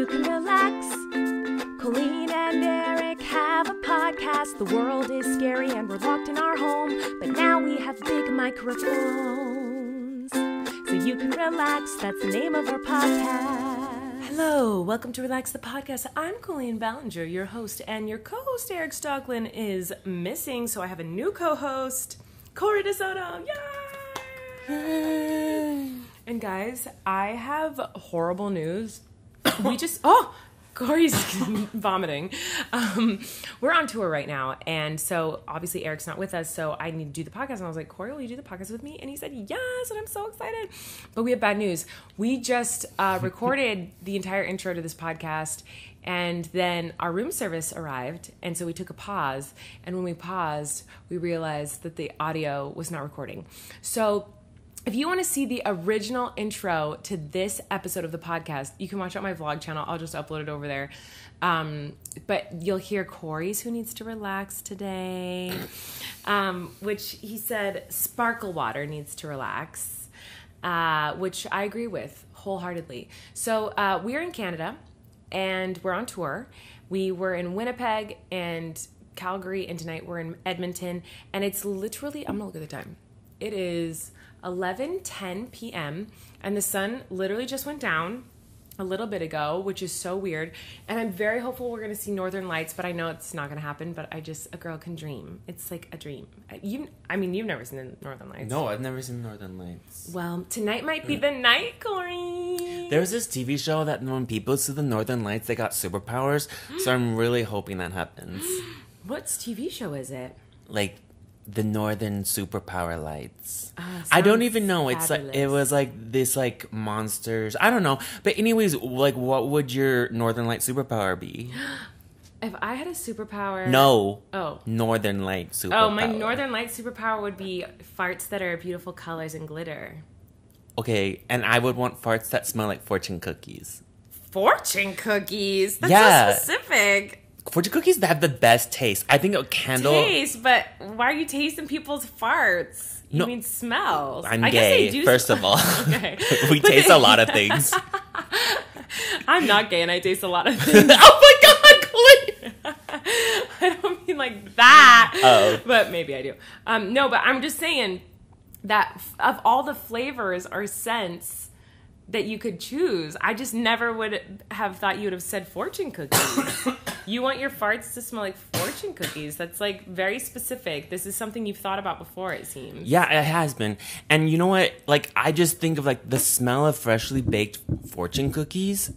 you can relax. Colleen and Erik have a podcast. The world is scary and we're locked in our home, but now we have big microphones, so you can relax. That's the name of our podcast. Hello, welcome to Relax the Podcast. I'm Colleen Ballinger, your host, and your co-host Erik Stocklin is missing, so I have a new co-host, Kory DeSoto. Yay! And guys, I have horrible news. We just... Oh! Kory's vomiting. We're on tour right now, and so obviously Erik's not with us, so I need to do the podcast. And I was like, Kory, will you do the podcast with me? And he said yes, and I'm so excited. But we have bad news. We just recorded the entire intro to this podcast, and then our room service arrived, and so we took a pause. And when we paused, we realized that the audio was not recording. So if you want to see the original intro to this episode of the podcast, you can watch out my vlog channel. I'll just upload it over there. But you'll hear Kory's Who Needs to Relax today, which he said sparkle water needs to relax, which I agree with wholeheartedly. So we're in Canada and we're on tour. We were in Winnipeg and Calgary, and tonight we're in Edmonton. And it's literally, I'm going to look at the time. It is 11:10 p.m. and the sun literally just went down a little bit ago, which is so weird. And I'm very hopeful we're going to see Northern Lights, but I know it's not going to happen. But I just, a girl can dream. It's like a dream. You've never seen the Northern Lights. No, I've never seen Northern Lights. Well, tonight might be the night, Kory. There was this TV show that when people see the Northern Lights, they got superpowers. So I'm really hoping that happens. What TV show is it? Like the Northern Superpower Lights. I don't even know. It's fabulous. Like it was like this like monsters. I don't know. But anyways, like what would your Northern Light superpower be? If I had a superpower... No. Oh. Northern Light superpower. Oh, my Northern Light superpower would be farts that are beautiful colors and glitter. Okay, and I would want farts that smell like fortune cookies. Fortune cookies? That's so specific. Fortune cookies that have the best taste. I think a candle... Taste, but why are you tasting people's farts? You mean smells. I'm gay, guess first of all. Okay. We taste a lot of things. I'm not gay and I taste a lot of things. Oh my God, Colleen! I don't mean like that. Oh. But maybe I do. No, but I'm just saying that of all the flavors or scents that you could choose, I just never would have thought you would have said fortune cookies. You want your farts to smell like fortune cookies. That's like very specific. This is something you've thought about before, it seems. Yeah, it has been. And you know what? Like, I just think of like the smell of freshly baked fortune cookies.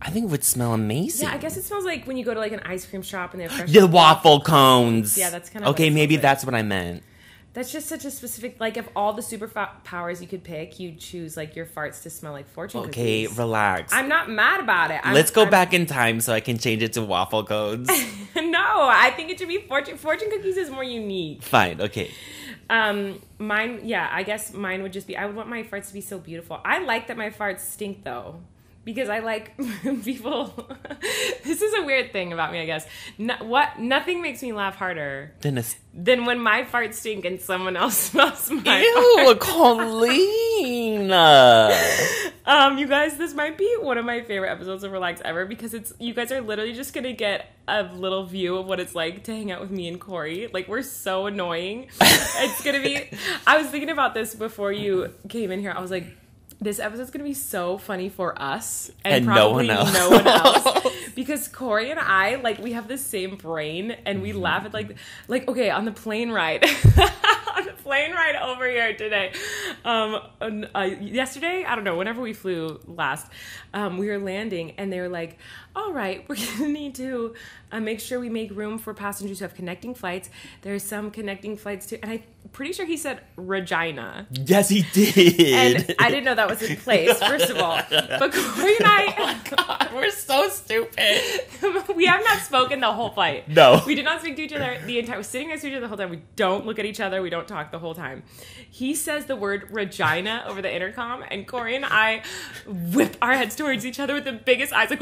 I think it would smell amazing. Yeah, I guess it smells like when you go to like an ice cream shop and they have fresh... The waffle cones. Yeah, that's kind of... Okay, maybe that's what I meant. That's just such a specific... Like, if all the superpowers you could pick, you'd choose, like, your farts to smell like fortune cookies. Okay, relax. I'm not mad about it. Let's go back in time so I can change it to waffle cones. No, I think it should be fortune... Fortune cookies is more unique. Fine, okay. Mine would just be... I would want my farts to be so beautiful. I like that my farts stink, though. Because I like people... This is a weird thing about me, I guess. Nothing makes me laugh harder than when my farts stink and someone else smells my... Ew, Colleen! You guys, this might be one of my favorite episodes of Relax ever, because it's... You guys are literally just going to get a little view of what it's like to hang out with me and Kory. Like, we're so annoying. It's going to be... I was thinking about this before you came in here. I was like... This episode's going to be so funny for us and probably no one else. Because Kory and I, like, we have the same brain and we laugh at, like okay, on the plane ride. On the plane ride over here today. Yesterday, I don't know, whenever we flew last, we were landing and they were like, all right, we're going to need to make sure we make room for passengers who have connecting flights. There's some connecting flights too. And I'm pretty sure he said Regina. Yes, he did. And I didn't know that was in place, first of all. But Kory and I... Oh my God, we're so stupid. We have not spoken the whole flight. No. We did not speak to each other the entire... We're sitting next to each other the whole time. We don't look at each other. We don't talk the whole time. He says the word Regina over the intercom. And Kory and I whip our heads towards each other with the biggest eyes. Like,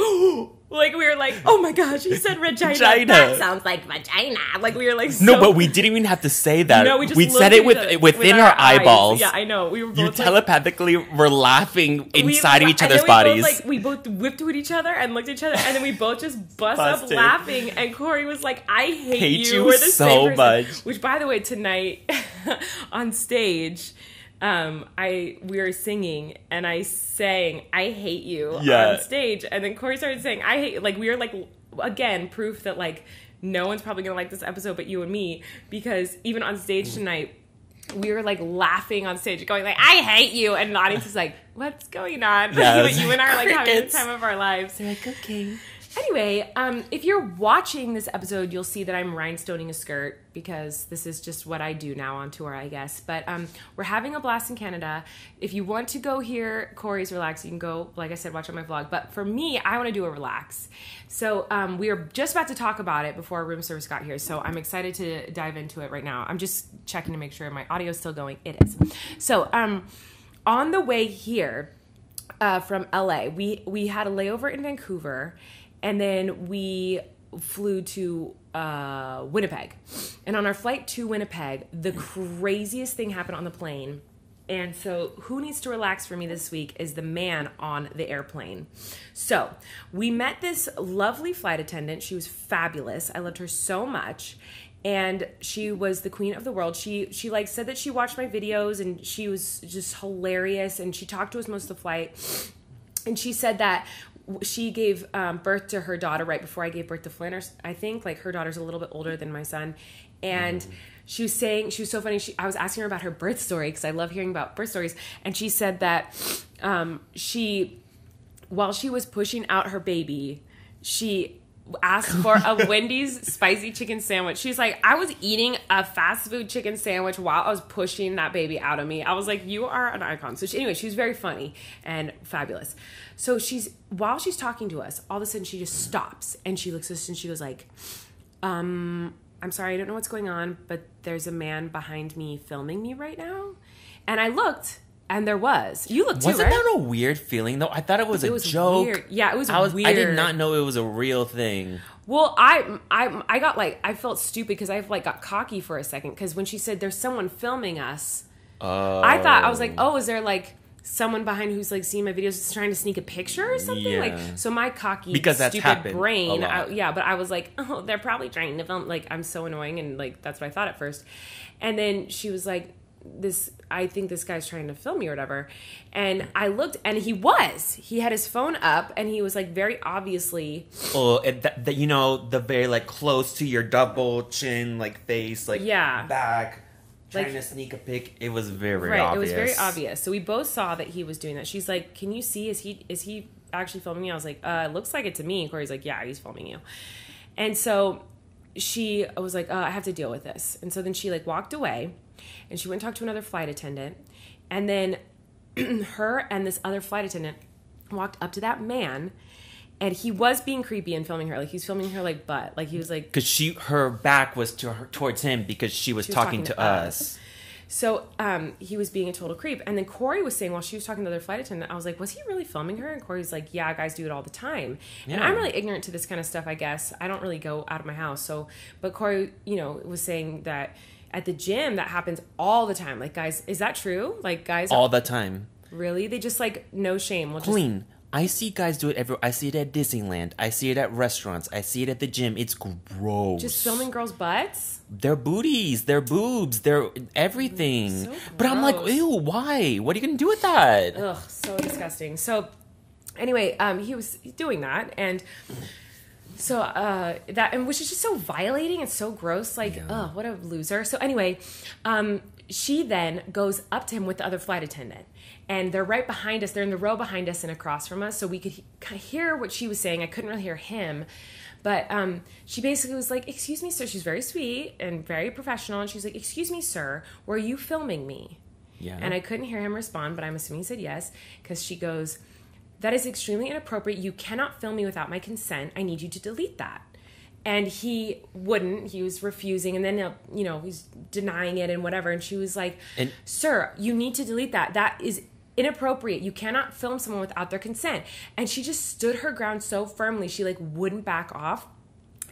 Like, we were like, oh my gosh, he said Regina. That sounds like vagina. Like, we were like, so... No, but we didn't even have to say that. No, we just said it within our eyeballs. Yeah, I know. We were both telepathically were laughing inside of each other's bodies. Both, like, we both whipped at each other and looked at each other, and then we both just busted up laughing. And Kory was like, I hate you. We're the same person. Much. Which, by the way, tonight on stage... we were singing and I sang I hate you on stage, and then Kory started saying I hate you. Like, we were like, again, proof that like no one's probably gonna like this episode but you and me, because even on stage tonight we were like laughing on stage going like I hate you, and the audience is like, what's going on? You and I are like having the time of our lives. They're like, okay. Anyway, if you're watching this episode, you'll see that I'm rhinestoning a skirt because this is just what I do now on tour, I guess. But we're having a blast in Canada. If you want to go hear Kory's Relax, you can go, like I said, watch on my vlog. But for me, I want to do a Relax. So we are just about to talk about it before our room service got here. So I'm excited to dive into it right now. I'm just checking to make sure my audio is still going. It is. So on the way here from LA, we had a layover in Vancouver. And then we flew to Winnipeg. And on our flight to Winnipeg, the craziest thing happened on the plane. And so who needs to relax for me this week is the man on the airplane. So we met this lovely flight attendant. She was fabulous. I loved her so much. And she was the queen of the world. She like said that she watched my videos and she was just hilarious. And she talked to us most of the flight. And she said that she gave birth to her daughter right before I gave birth to Flanners, I think. Like, her daughter's a little bit older than my son. And she was saying, she was so funny. I was asking her about her birth story because I love hearing about birth stories. And she said that while she was pushing out her baby, she asked for a Wendy's spicy chicken sandwich. She's like, I was eating a fast food chicken sandwich while I was pushing that baby out of me. I was like, you are an icon. So anyway, she was very funny and fabulous. So while she's talking to us, all of a sudden she just stops and she looks at us and she goes like, I'm sorry, I don't know what's going on, but there's a man behind me filming me right now. And I looked, and there was. You looked too, right? Wasn't that a weird feeling, though? I thought it was a joke. Weird. Yeah, it was weird. I did not know it was a real thing. Well, I got like, I felt stupid because I like got cocky for a second because when she said there's someone filming us, I thought, I was like, oh, is there like someone behind who's like seeing my videos just trying to sneak a picture or something? Yeah. Like, so my cocky, stupid brain, but I was like, oh, they're probably trying to film. Like, I'm so annoying, and like that's what I thought at first. And then she was like, I think this guy's trying to film me or whatever. And I looked, and he had his phone up, and he was like very obviously. Oh, and that, you know, the very like close to your double chin, like face, like back, trying to sneak a pic. It was very obvious. It was very obvious. So we both saw that he was doing that. She's like, can you see, is he actually filming me? I was like, it looks like it to me. And Kory's like, yeah, he's filming you. And so she was like, I have to deal with this. And so then she like walked away. And she went and talked to another flight attendant. And then her and this other flight attendant walked up to that man. And he was being creepy and filming her. Like, he was filming her, like, butt. Like, he was, like... Because her back was towards him because she was talking to us. So he was being a total creep. And then Kory was saying, while she was talking to the other flight attendant, I was like, was he really filming her? And Kory's like, yeah, guys do it all the time. Yeah. And I'm really ignorant to this kind of stuff, I guess. I don't really go out of my house. So, but Kory, you know, was saying that... At the gym, that happens all the time. Like, guys, is that true? Like, guys... All the time. Really? They just, like, no shame. Colleen, I see guys do it everywhere. I see it at Disneyland. I see it at restaurants. I see it at the gym. It's gross. Just filming girls' butts? Their booties. Their boobs. Their everything. So gross. But I'm like, ew, why? What are you going to do with that? Ugh, so disgusting. So, anyway, he was doing that, and... So, which is just so violating and so gross. Like, oh, what a loser. So anyway, she then goes up to him with the other flight attendant. And they're right behind us. They're in the row behind us and across from us. So we could hear what she was saying. I couldn't really hear him. But she basically was like, excuse me, sir. She's very sweet and very professional. And she was like, excuse me, sir, were you filming me? Yeah. And I couldn't hear him respond, but I'm assuming he said yes. Because she goes... That is extremely inappropriate. You cannot film me without my consent. I need you to delete that. And he wouldn't. He was refusing. And then, you know, he's denying it and whatever. And she was like, sir, you need to delete that. That is inappropriate. You cannot film someone without their consent. And she just stood her ground so firmly. She like wouldn't back off.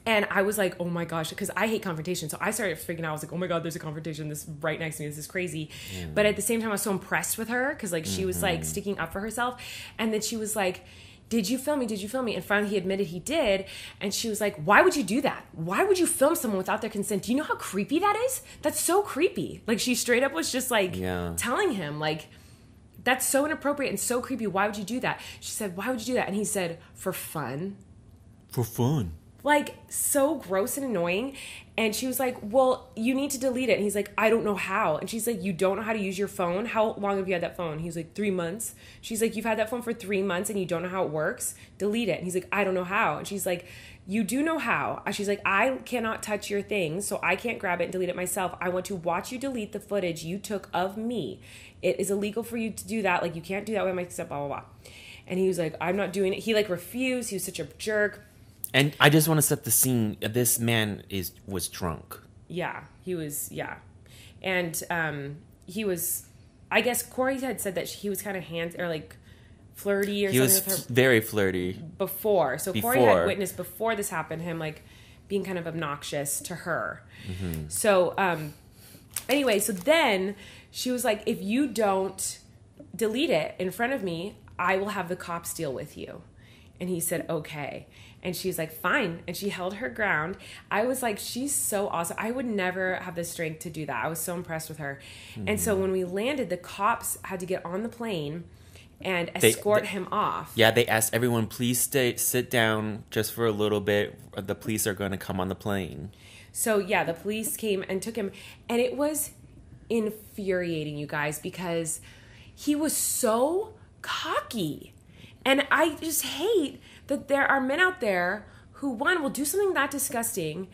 And I was like, oh my gosh, because I hate confrontation. So I started freaking out. I was like, oh my God, there's a confrontation. This right next to me. This is crazy. Mm. But at the same time, I was so impressed with her because like she was like sticking up for herself. And then she was like, did you film me? Did you film me? And finally he admitted he did. And she was like, why would you do that? Why would you film someone without their consent? Do you know how creepy that is? That's so creepy. Like she straight up was just like telling him like, that's so inappropriate and so creepy. Why would you do that? She said, why would you do that? And he said, for fun. For fun. Like, so gross and annoying. And she was like, well, you need to delete it. And he's like, I don't know how. And she's like, you don't know how to use your phone? How long have you had that phone? He's like, 3 months. She's like, you've had that phone for 3 months and you don't know how it works? Delete it. And he's like, I don't know how. And she's like, you do know how. She's like, I cannot touch your things, so I can't grab it and delete it myself. I want to watch you delete the footage you took of me. It is illegal for you to do that. Like, you can't do that with my consent, blah, blah, blah. And he was like, I'm not doing it. He, like, refused. He was such a jerk. And I just want to set the scene. This man was drunk. Yeah, he was, yeah. And he was, I guess Kory had said that he was kind of hands, or like flirty or he something with her. He was very flirty. Before. So Kory had witnessed before this happened, him like being kind of obnoxious to her. Mm-hmm. So anyway, so then she was like, if you don't delete it in front of me, I will have the cops deal with you. And he said, okay. And she's like, fine. And she held her ground. I was like, she's so awesome. I would never have the strength to do that. I was so impressed with her. Mm-hmm. And so when we landed, the cops had to get on the plane and escort him off. Yeah, they asked everyone, please sit down just for a little bit. The police are going to come on the plane. So yeah, the police came and took him. And it was infuriating, you guys, because he was so cocky. And I just hate that there are men out there who, one, will do something that disgusting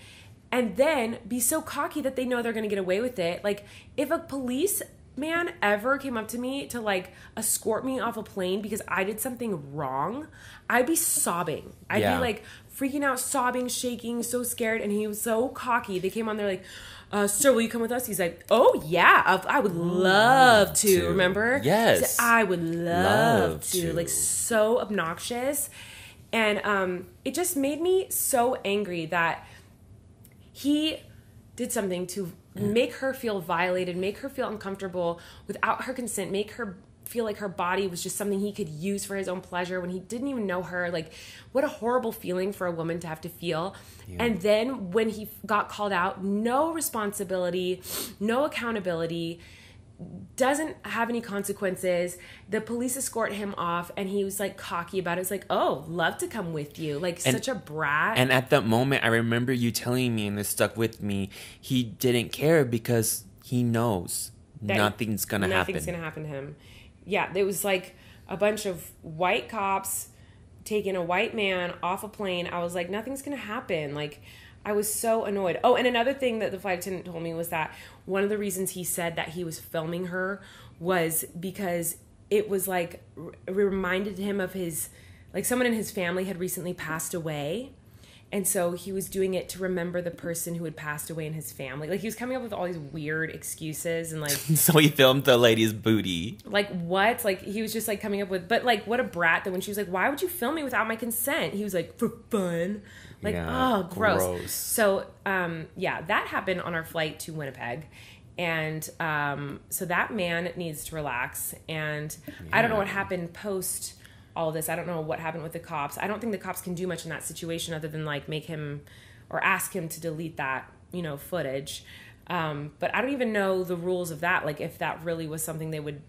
and then be so cocky that they know they're going to get away with it. Like, if a policeman ever came up to me to, like, escort me off a plane because I did something wrong, I'd be sobbing. I'd be, like, freaking out, sobbing, shaking, so scared. And he was so cocky. They came on there like, sir, will you come with us? He's like, oh, yeah, I would love to. Remember? Yes. He said, I would love to. Like, so obnoxious. And it just made me so angry that he did something to make her feel violated, make her feel uncomfortable without her consent, make her feel like her body was just something he could use for his own pleasure when he didn't even know her. Like, what a horrible feeling for a woman to have to feel. Yeah. And then when he got called out, no responsibility, no accountability, doesn't have any consequences. The police escort him off, and he was like cocky about it. It's like, oh, love to come with you. Like, and such a brat. And at that moment, I remember you telling me, and this stuck with me, he didn't care because he knows that nothing's gonna happen to him. Yeah, there was like a bunch of white cops taking a white man off a plane. I was like, nothing's going to happen. Like, I was so annoyed. Oh, and another thing that the flight attendant told me was that one of the reasons he said that he was filming her was because it was like reminded him of his, like, someone in his family had recently passed away. And so he was doing it to remember the person who had passed away in his family. Like, he was coming up with all these weird excuses and, like... So he filmed the lady's booty. Like, what? Like, he was just, like, coming up with... But, like, what a brat that when she was like, why would you film me without my consent? He was like, for fun. Like, yeah, oh, gross. So, yeah, that happened on our flight to Winnipeg. And so that man needs to relax. And I don't know what happened post... all of this. I don't know what happened with the cops. I don't think the cops can do much in that situation other than like make him or ask him to delete that, you know, footage. But I don't even know the rules of that. Like, if that really was something they would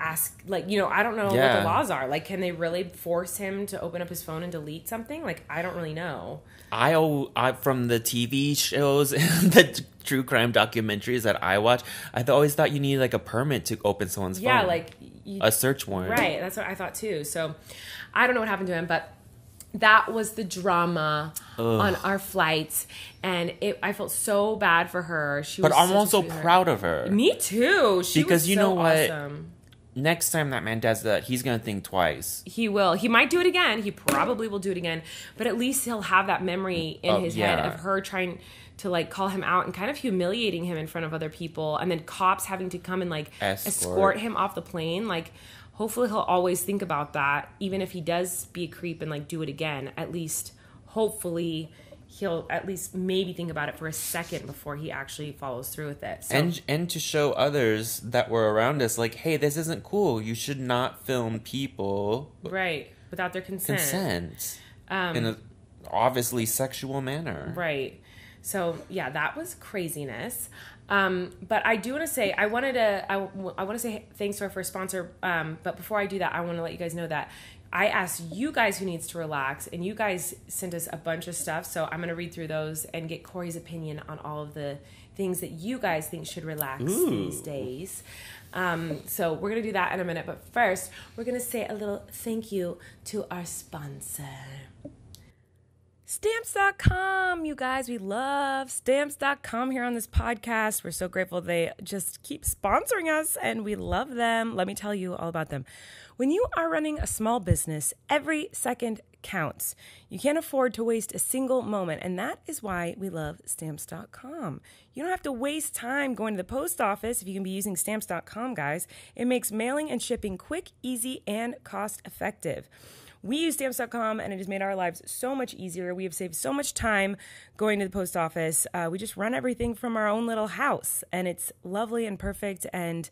ask, like, you know, I don't know what the laws are. Like, can they really force him to open up his phone and delete something? Like, I don't really know. I from the TV shows and the true crime documentaries that I watch, I always thought you needed like a permit to open someone's phone. Yeah, like a search warrant. Right, that's what I thought too. So I don't know what happened to him, but that was the drama on our flights, and I felt so bad for her. But I'm also proud of her. Me too. She was so awesome. Next time that man does that, he's going to think twice. He will. He might do it again. He probably will do it again. But at least he'll have that memory in his head of her trying to, like, call him out and kind of humiliating him in front of other people. And then cops having to come and, like, escort him off the plane. Like, hopefully he'll always think about that. Even if he does be a creep and, like, do it again, at least hopefully he'll at least maybe think about it for a second before he actually follows through with it. So. And to show others that were around us, like, hey, this isn't cool. You should not film people. Right. Without their consent. In an obviously sexual manner. Right. So, yeah, that was craziness. But I do want to say, I want to say thanks to our first sponsor. But before I do that, I want to let you guys know that I asked you guys who needs to relax, and you guys sent us a bunch of stuff, so I'm going to read through those and get Kory's opinion on all of the things that you guys think should relax these days. So we're going to do that in a minute, but first, we're going to say a little thank you to our sponsor. Stamps.com, you guys. We love Stamps.com here on this podcast. We're so grateful they just keep sponsoring us, and we love them. Let me tell you all about them. When you are running a small business, every second counts. You can't afford to waste a single moment, and that is why we love Stamps.com. You don't have to waste time going to the post office if you can be using Stamps.com, guys. It makes mailing and shipping quick, easy, and cost-effective. We use Stamps.com, and it has made our lives so much easier. We have saved so much time going to the post office. We just run everything from our own little house, and it's lovely and perfect and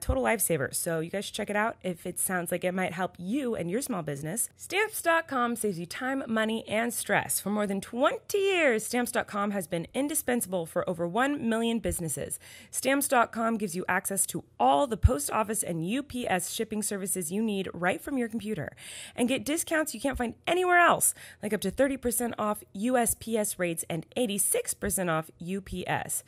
total lifesaver. So you guys should check it out if it sounds like it might help you and your small business. Stamps.com saves you time, money, and stress. For more than 20 years, Stamps.com has been indispensable for over 1 million businesses. Stamps.com gives you access to all the post office and UPS shipping services you need right from your computer. And get discounts you can't find anywhere else, like up to 30% off USPS rates and 86% off UPS.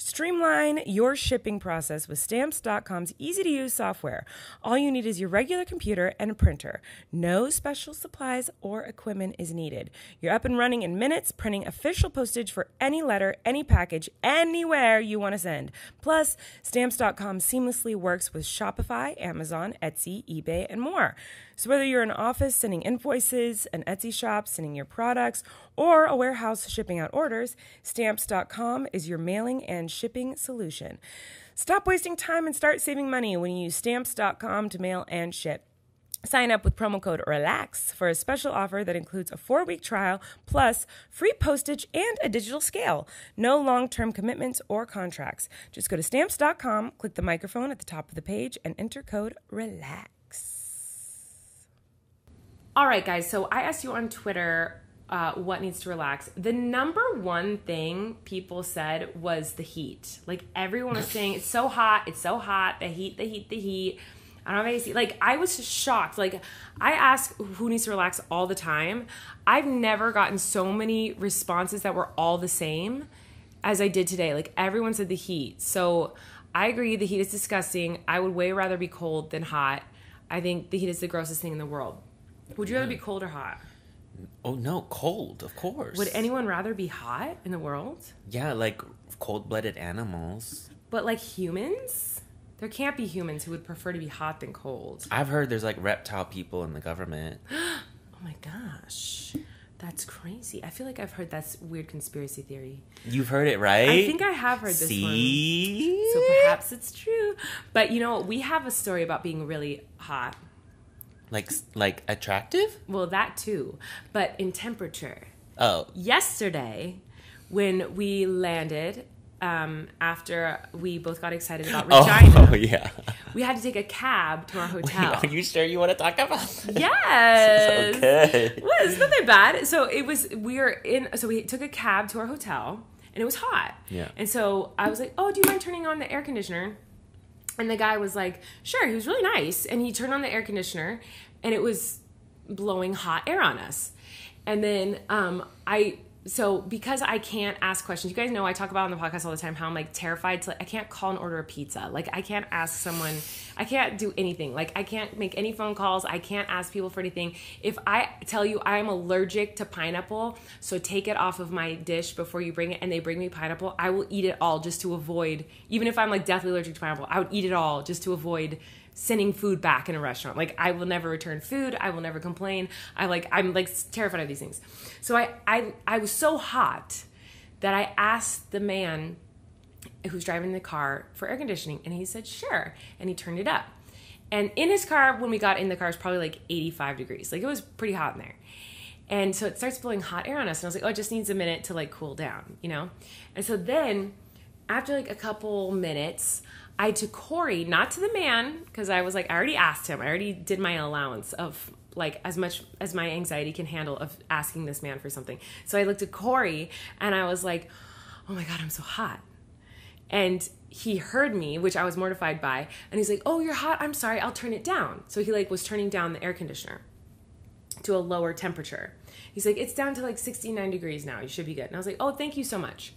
Streamline your shipping process with Stamps.com's easy-to-use software. All you need is your regular computer and a printer. No special supplies or equipment is needed. You're up and running in minutes, printing official postage for any letter, any package, anywhere you want to send. Plus, Stamps.com seamlessly works with Shopify, Amazon, Etsy, eBay, and more. So whether you're an office sending invoices, an Etsy shop sending your products, or a warehouse shipping out orders, Stamps.com is your mailing and shipping solution. Stop wasting time and start saving money when you use Stamps.com to mail and ship. Sign up with promo code RELAX for a special offer that includes a 4-week trial, plus free postage and a digital scale. No long-term commitments or contracts. Just go to Stamps.com, click the microphone at the top of the page, and enter code RELAX. All right, guys, so I asked you on Twitter what needs to relax. The number one thing people said was the heat. Like, everyone was saying, it's so hot, the heat. I don't have AC. Like, I was shocked. Like, I ask who needs to relax all the time. I've never gotten so many responses that were all the same as I did today. Like, everyone said the heat. So I agree, the heat is disgusting. I would way rather be cold than hot. I think the heat is the grossest thing in the world. Would you rather be cold or hot? Oh, no, cold, of course. Would anyone rather be hot in the world? Yeah, like cold-blooded animals. But like humans? There can't be humans who would prefer to be hot than cold. I've heard there's like reptile people in the government. Oh my gosh. That's crazy. I feel like I've heard that's weird conspiracy theory. You've heard it, right? I think I have heard this one. So perhaps it's true. But you know, we have a story about being really hot. Like attractive? Well, that too, but in temperature. Oh. Yesterday, when we landed, after we both got excited about Regina. Oh, yeah. We had to take a cab to our hotel. Wait, are you sure you want to talk about this? Yes. Okay. Well, it's not that bad. So we took a cab to our hotel, and it was hot. Yeah. And so I was like, oh, do you mind turning on the air conditioner? And the guy was like, sure. He was really nice. And he turned on the air conditioner, and it was blowing hot air on us. And then because I can't ask questions, you guys know I talk about on the podcast all the time how I'm like terrified to, like, I can't call and order a pizza. Like, I can't ask someone, I can't do anything. Like, I can't make any phone calls. I can't ask people for anything. If I tell you I'm allergic to pineapple, so take it off of my dish before you bring it, and they bring me pineapple, I will eat it all just to avoid, even if I'm like deathly allergic to pineapple, I would eat it all just to avoid sending food back in a restaurant. Like, I will never return food. I will never complain. I'm terrified of these things. So I was so hot that I asked the man who's driving the car for air conditioning, and he said, sure. And he turned it up. And in his car, when we got in the car, it was probably like 85 degrees. Like, it was pretty hot in there. And so it starts blowing hot air on us. And I was like, oh, it just needs a minute to like cool down, you know? And so then after like a couple minutes, I took Kory, not to the man, because I was like, I already asked him. I already did my allowance of like as much as my anxiety can handle of asking this man for something. So I looked at Kory and I was like, oh my God, I'm so hot. And he heard me, which I was mortified by. And he's like, oh, you're hot. I'm sorry. I'll turn it down. So he like was turning down the air conditioner to a lower temperature. He's like, it's down to like 69 degrees now. You should be good. And I was like, oh, thank you so much.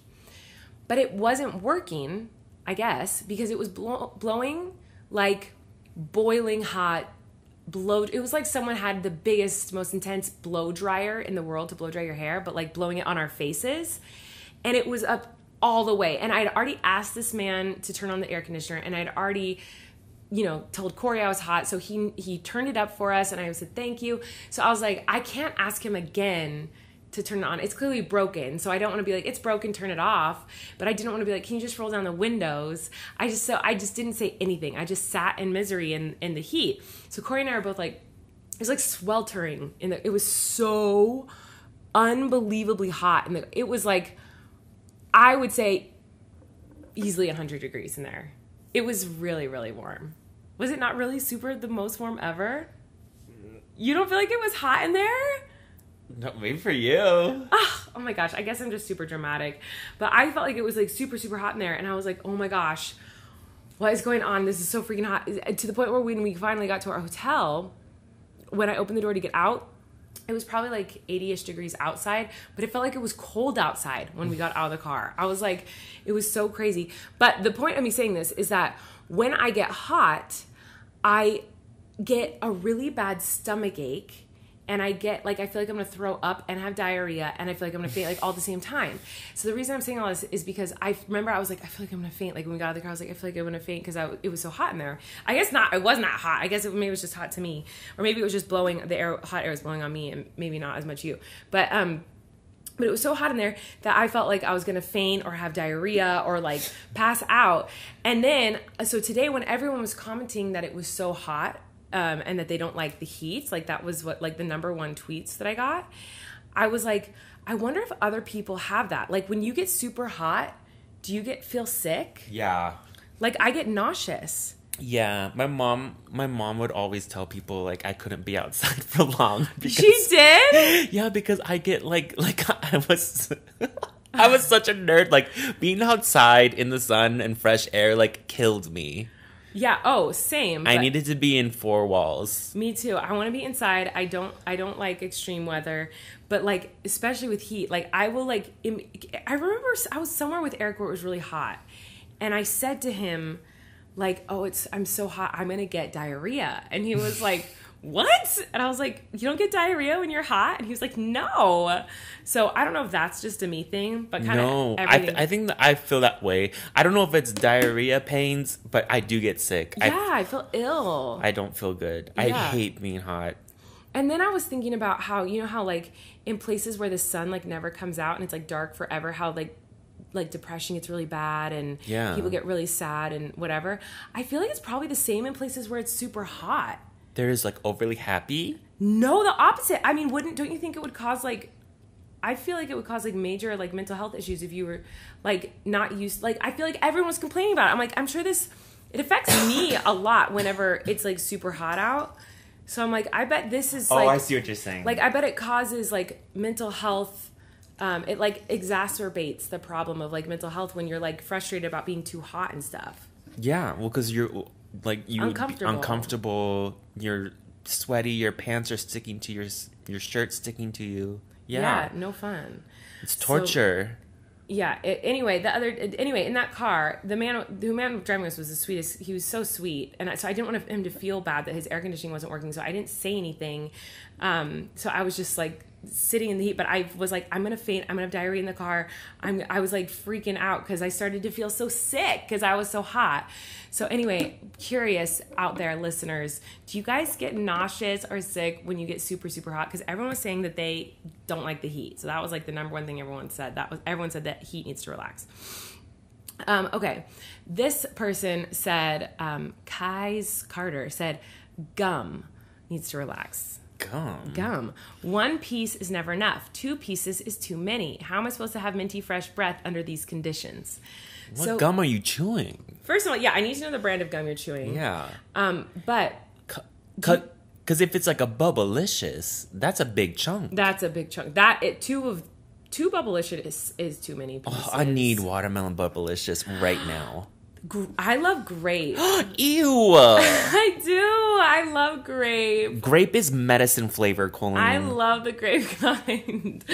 But it wasn't working, I guess, because it was blowing like boiling hot blow. It was like someone had the biggest, most intense blow dryer in the world to blow dry your hair, but like blowing it on our faces. And it was up all the way. And I'd already asked this man to turn on the air conditioner, and I'd already, you know, told Kory I was hot. So he turned it up for us, and I said, thank you. So I was like, I can't ask him again to turn it on. It's clearly broken. So I don't want to be like, it's broken, turn it off. But I didn't want to be like, can you just roll down the windows? I just didn't say anything. I just sat in misery in the heat. So Kory and I were both like, it was like sweltering in the, it was so unbelievably hot. And it was like, I would say easily 100 degrees in there. It was really, really warm. Was it not really super the most warm ever? You don't feel like it was hot in there? Not me for you. Oh my gosh. I guess I'm just super dramatic. But I felt like it was like super, super hot in there. And I was like, oh my gosh, what is going on? This is so freaking hot. To the point where when we finally got to our hotel, when I opened the door to get out, it was probably like 80-ish degrees outside, but it felt like it was cold outside when we got out of the car. I was like, it was so crazy. But the point of me saying this is that when I get hot, I get a really bad stomach ache, and I get like, I feel like I'm going to throw up and have diarrhea, and I feel like I'm going to faint, like all at the same time. So the reason I'm saying all this is because I remember I was like, I feel like I'm going to faint. Like when we got out of the car, I was like, I feel like I'm going to faint because it was so hot in there. I guess not. It wasn't that hot. I guess maybe it was just hot to me, or maybe it was just blowing the air. Hot air was blowing on me, and maybe not as much you. But it was so hot in there that I felt like I was going to faint or have diarrhea or like pass out. And then so today, when everyone was commenting that it was so hot, and that they don't like the heat, like that was what, like the #1 tweets that I got, I was like, I wonder if other people have that. Like when you get super hot, do you feel sick? Yeah. Like I get nauseous. Yeah. My mom would always tell people like I couldn't be outside for long. Because, she did? Yeah, because I get like I was such a nerd. Like being outside in the sun and fresh air like killed me. Yeah. Oh, same. I needed to be in four walls. Me too. I want to be inside. I don't like extreme weather, but like, especially with heat, like I will like, I remember I was somewhere with Erik where it was really hot. And I said to him like, oh, I'm so hot. I'm going to get diarrhea. And he was like, what? And I was like, you don't get diarrhea when you're hot? And he was like, no. So I don't know if that's just a me thing, but kind of no, I think that I feel that way. I don't know if it's diarrhea pains, but I do get sick. Yeah, I feel ill. I don't feel good. Yeah. I hate being hot. And then I was thinking about how, you know how like in places where the sun like never comes out and it's like dark forever, how like depression gets really bad and yeah, people get really sad and whatever. I feel like it's probably the same in places where it's super hot. There's like overly happy? No, the opposite. I mean, don't you think it would cause like, I feel like it would cause like major like mental health issues if you were like not used, like I feel like everyone's complaining about it. I'm like, I'm sure it affects me a lot whenever it's like super hot out. So I'm like, I bet this is like. Oh, I see what you're saying. Like I bet it causes like mental health, it like exacerbates the problem of like mental health when you're like frustrated about being too hot and stuff. Yeah, well, because you're like you uncomfortable. You're sweaty, your pants are sticking to your shirt's sticking to you. Yeah, no fun. It's torture. So, yeah. Anyway, in that car, the man driving us was the sweetest. He was so sweet, and so I didn't want him to feel bad that his air conditioning wasn't working. So I didn't say anything. So I was just like sitting in the heat, but I was like, I'm going to faint. I'm going to have diarrhea in the car. I was like freaking out because I started to feel so sick because I was so hot. So anyway, curious out there, listeners, do you guys get nauseous or sick when you get super, super hot? Because everyone was saying that they don't like the heat. So that was like the number one thing everyone said. Everyone said that heat needs to relax. Okay. This person said, Kai's Carter said, gum needs to relax. Gum. One piece is never enough. Two pieces is too many. How am I supposed to have minty fresh breath under these conditions? What gum are you chewing? First of all, yeah, I need to know the brand of gum you're chewing. Yeah. But because if it's like a Bubblicious, that's a big chunk. That two Bubblicious is too many pieces. Oh, I need watermelon Bubblicious right now. I love grape. Ew. I do. I love grape. Grape is medicine flavor, Colleen. I love the grape kind.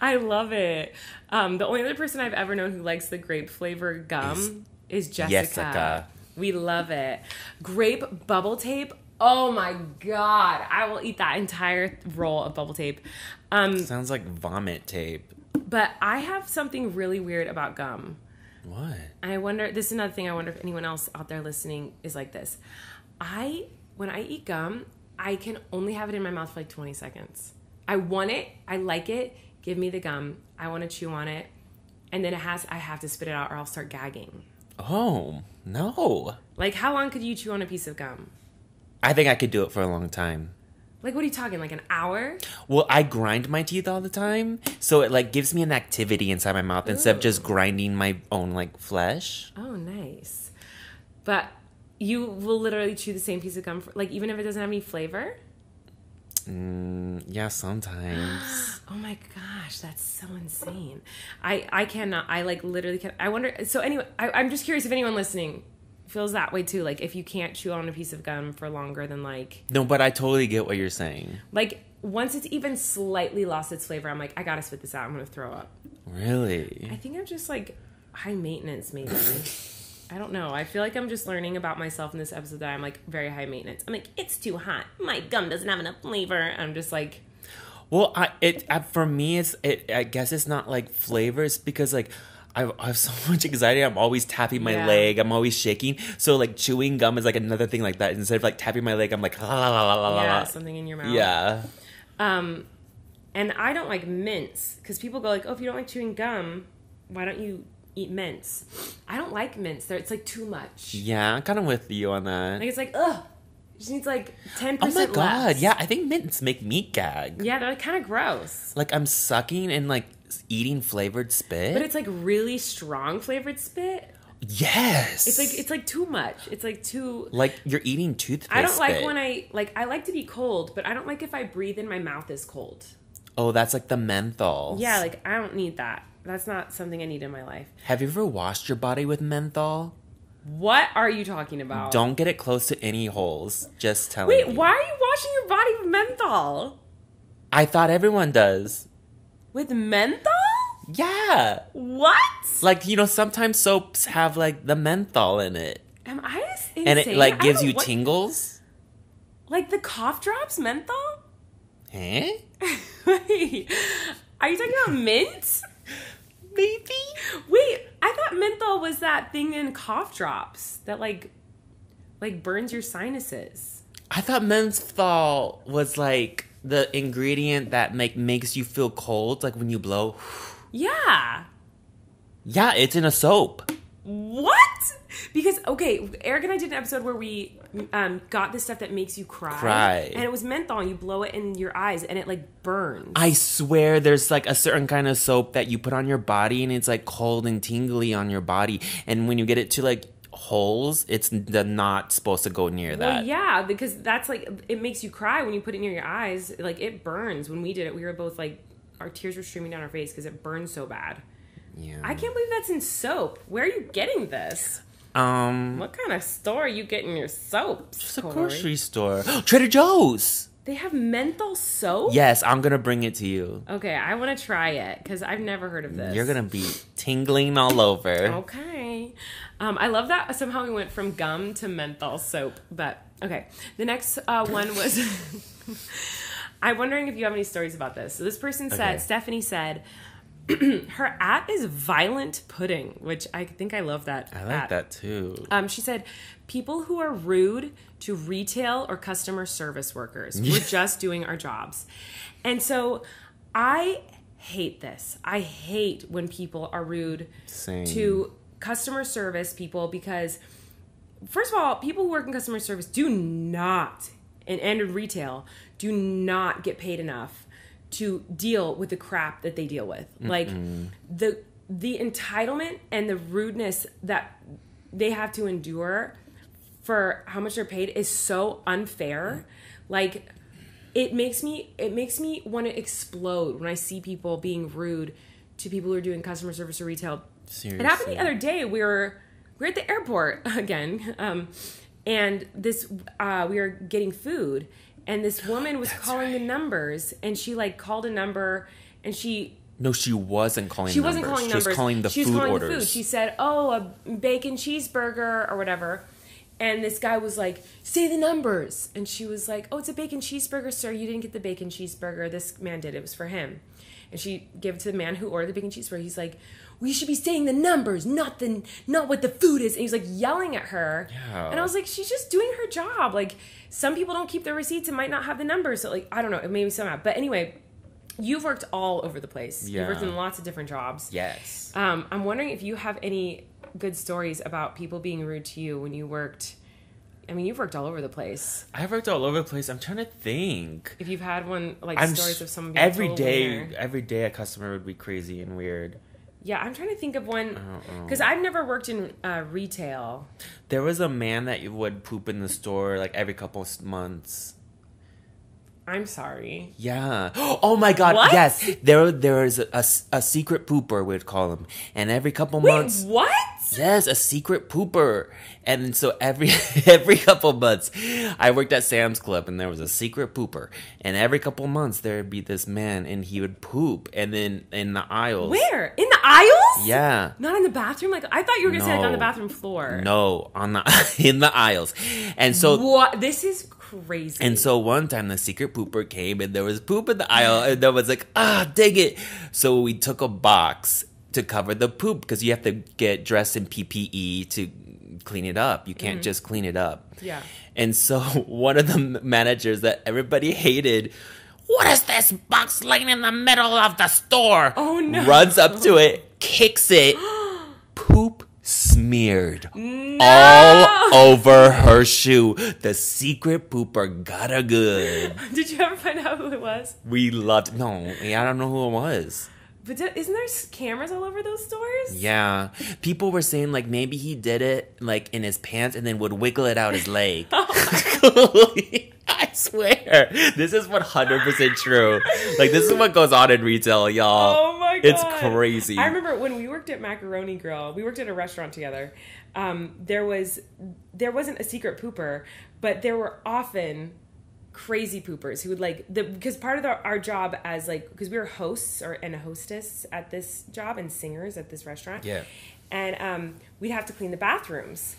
I love it. The only other person I've ever known who likes the grape flavor gum is Jessica. We love it. Grape bubble tape. Oh my God. I will eat that entire roll of bubble tape. Sounds like vomit tape. But I have something really weird about gum. What? I wonder, this is another thing, I wonder if anyone else out there listening is like this. When I eat gum, I can only have it in my mouth for like 20 seconds. I want it. I like it. Give me the gum. I want to chew on it. And then I have to spit it out or I'll start gagging. Oh, no. Like, how long could you chew on a piece of gum? I think I could do it for a long time. Like, what are you talking? Like an hour? Well, I grind my teeth all the time, so it, like, gives me an activity inside my mouth. Ooh. Instead of just grinding my own, like, flesh. Oh, nice. But you will literally chew the same piece of gum, even if it doesn't have any flavor? Yeah, sometimes. Oh, my gosh. That's so insane. I cannot. I, like, literally can't. I wonder. So, anyway, I'm just curious if anyone listening feels that way too, like if you can't chew on a piece of gum for longer than like... No, but I totally get what you're saying. Like, once it's even slightly lost its flavor, I'm like, I gotta spit this out. I'm gonna throw up. Really? I think I'm just like high maintenance maybe. I don't know. I feel like I'm just learning about myself in this episode that I'm like very high maintenance. I'm like, it's too hot. My gum doesn't have enough flavor. I'm just like... Well, I guess it's not like flavors because like... I have so much anxiety. I'm always tapping my leg. I'm always shaking. So, like, chewing gum is, like, another thing like that. Instead of, like, tapping my leg, I'm like, la, la, la, la, la. Something in your mouth. Yeah. And I don't like mints. Because people go, like, oh, if you don't like chewing gum, why don't you eat mints? I don't like mints. It's, like, too much. Yeah, I'm kind of with you on that. Like, it's like, ugh. It just needs, like, 10% less. Oh, my God. Less. Yeah, I think mints make me gag. Yeah, they're like, kind of gross. Like, I'm sucking and, like... eating flavored spit, but it's like really strong flavored spit. Yes, it's like too much. It's like too, like you're eating toothpaste. I don't like spit. When I like, I like to be cold, but I don't like if I breathe in my mouth is cold. Oh, that's like the menthol. Yeah, like I don't need that. That's not something I need in my life. Have you ever washed your body with menthol? What are you talking about? Don't get it close to any holes. Just telling. Wait, you. Why are you washing your body with menthol? I thought everyone does. With menthol? Yeah. What? Like, you know, sometimes soaps have, like, the menthol in it. Am I insane? And it, like, gives you tingles? Like, the cough drops menthol? Eh? Wait. Are you talking about mint? Baby? Wait. I thought menthol was that thing in cough drops that, like burns your sinuses. I thought menthol was, like... the ingredient that makes you feel cold, like when you blow. Yeah. Yeah, it's in a soap. What? Because, okay, Eric and I did an episode where we got this stuff that makes you cry. And it was menthol, and you blow it in your eyes, and it, like, burns. I swear there's, like, a certain kind of soap that you put on your body, and it's, like, cold and tingly on your body. And when you get it to, like... holes, it's not supposed to go near that. Well, yeah, because that's like, it makes you cry when you put it near your eyes. Like, it burns. When we did it, we were both like, our tears were streaming down our face because it burned so bad. Yeah. I can't believe that's in soap. Where are you getting this? What kind of store are you getting your soaps? Just a grocery store. Trader Joe's! They have menthol soap? Yes, I'm going to bring it to you. Okay, I want to try it because I've never heard of this. You're going to be tingling all over. Okay. I love that somehow we went from gum to menthol soap. But, okay. The next one was... I'm wondering if you have any stories about this. So this person said, Stephanie said, her at is violent pudding, which I think I love that. I like that too. She said, people who are rude to retail or customer service workers. We're just doing our jobs. And so I hate this. I hate when people are rude to customer service people because, first of all, people who work in customer service do not, and in retail, do not get paid enough to deal with the crap that they deal with. Like the entitlement and the rudeness that they have to endure for how much they're paid is so unfair. Like it makes me want to explode when I see people being rude to people who are doing customer service or retail. Seriously. It happened the other day. We were at the airport again. And this we were getting food. And this woman was calling the numbers, and she like called a number, and she she wasn't calling numbers. She was calling the food orders. She said, "Oh, a bacon cheeseburger or whatever," and this guy was like, "Say the numbers," and she was like, "Oh, it's a bacon cheeseburger, sir. You didn't get the bacon cheeseburger. This man did. It was for him." And she gave it to the man who ordered the bacon cheeseburger. He's like, "We should be saying the numbers, not what the food is." And he's like yelling at her. Yeah. And I was like, she's just doing her job. Like, some people don't keep their receipts and might not have the numbers. So, like, I don't know. It made me so mad. But anyway, you've worked all over the place. Yeah. You've worked in lots of different jobs. Yes. I'm wondering if you have any good stories about people being rude to you when you worked. I mean, you've worked all over the place. I've worked all over the place. I'm trying to think. If you've had one, like, stories of someone being every day, winner. Every day a customer would be crazy and weird. Yeah, I'm trying to think of one. Because I've never worked in retail. There was a man that would poop in the store, like, every couple months. I'm sorry. Yeah. Oh, my God. What? Yes. There is a secret pooper, we'd call him. And every couple months. Wait, what? Yes, a secret pooper. And so every couple months, I worked at Sam's Club, and there was a secret pooper. And every couple months, there would be this man, and he would poop. And then in the aisles. Where? In the aisles? Yeah. Not in the bathroom? Like, I thought you were going to say, like, on the bathroom floor. No, in the aisles. And so. What? This is crazy. And so one time, the secret pooper came, and there was poop in the aisle, and there was like, dang it. So we took a box to cover the poop, because you have to get dressed in PPE to clean it up. You can't just clean it up. Yeah. And so one of the managers that everybody hated, "What is this box laying in the middle of the store?" Oh, no. Runs up to it, kicks it, poop smeared all over her shoe. The secret pooper got her good. Did you ever find out who it was? No, I don't know who it was. But isn't there cameras all over those stores? Yeah. People were saying, like, maybe he did it, like, in his pants and then would wiggle it out his leg. Oh. I swear. This is 100% true. Like, this is what goes on in retail, y'all. Oh, my God. It's crazy. I remember when we worked at Macaroni Grill, we worked at a restaurant together. There wasn't a secret pooper, but there were often crazy poopers who would, like, because part of our job as, like, because we were hosts and a hostess at this job and singers at this restaurant. Yeah. And we'd have to clean the bathrooms.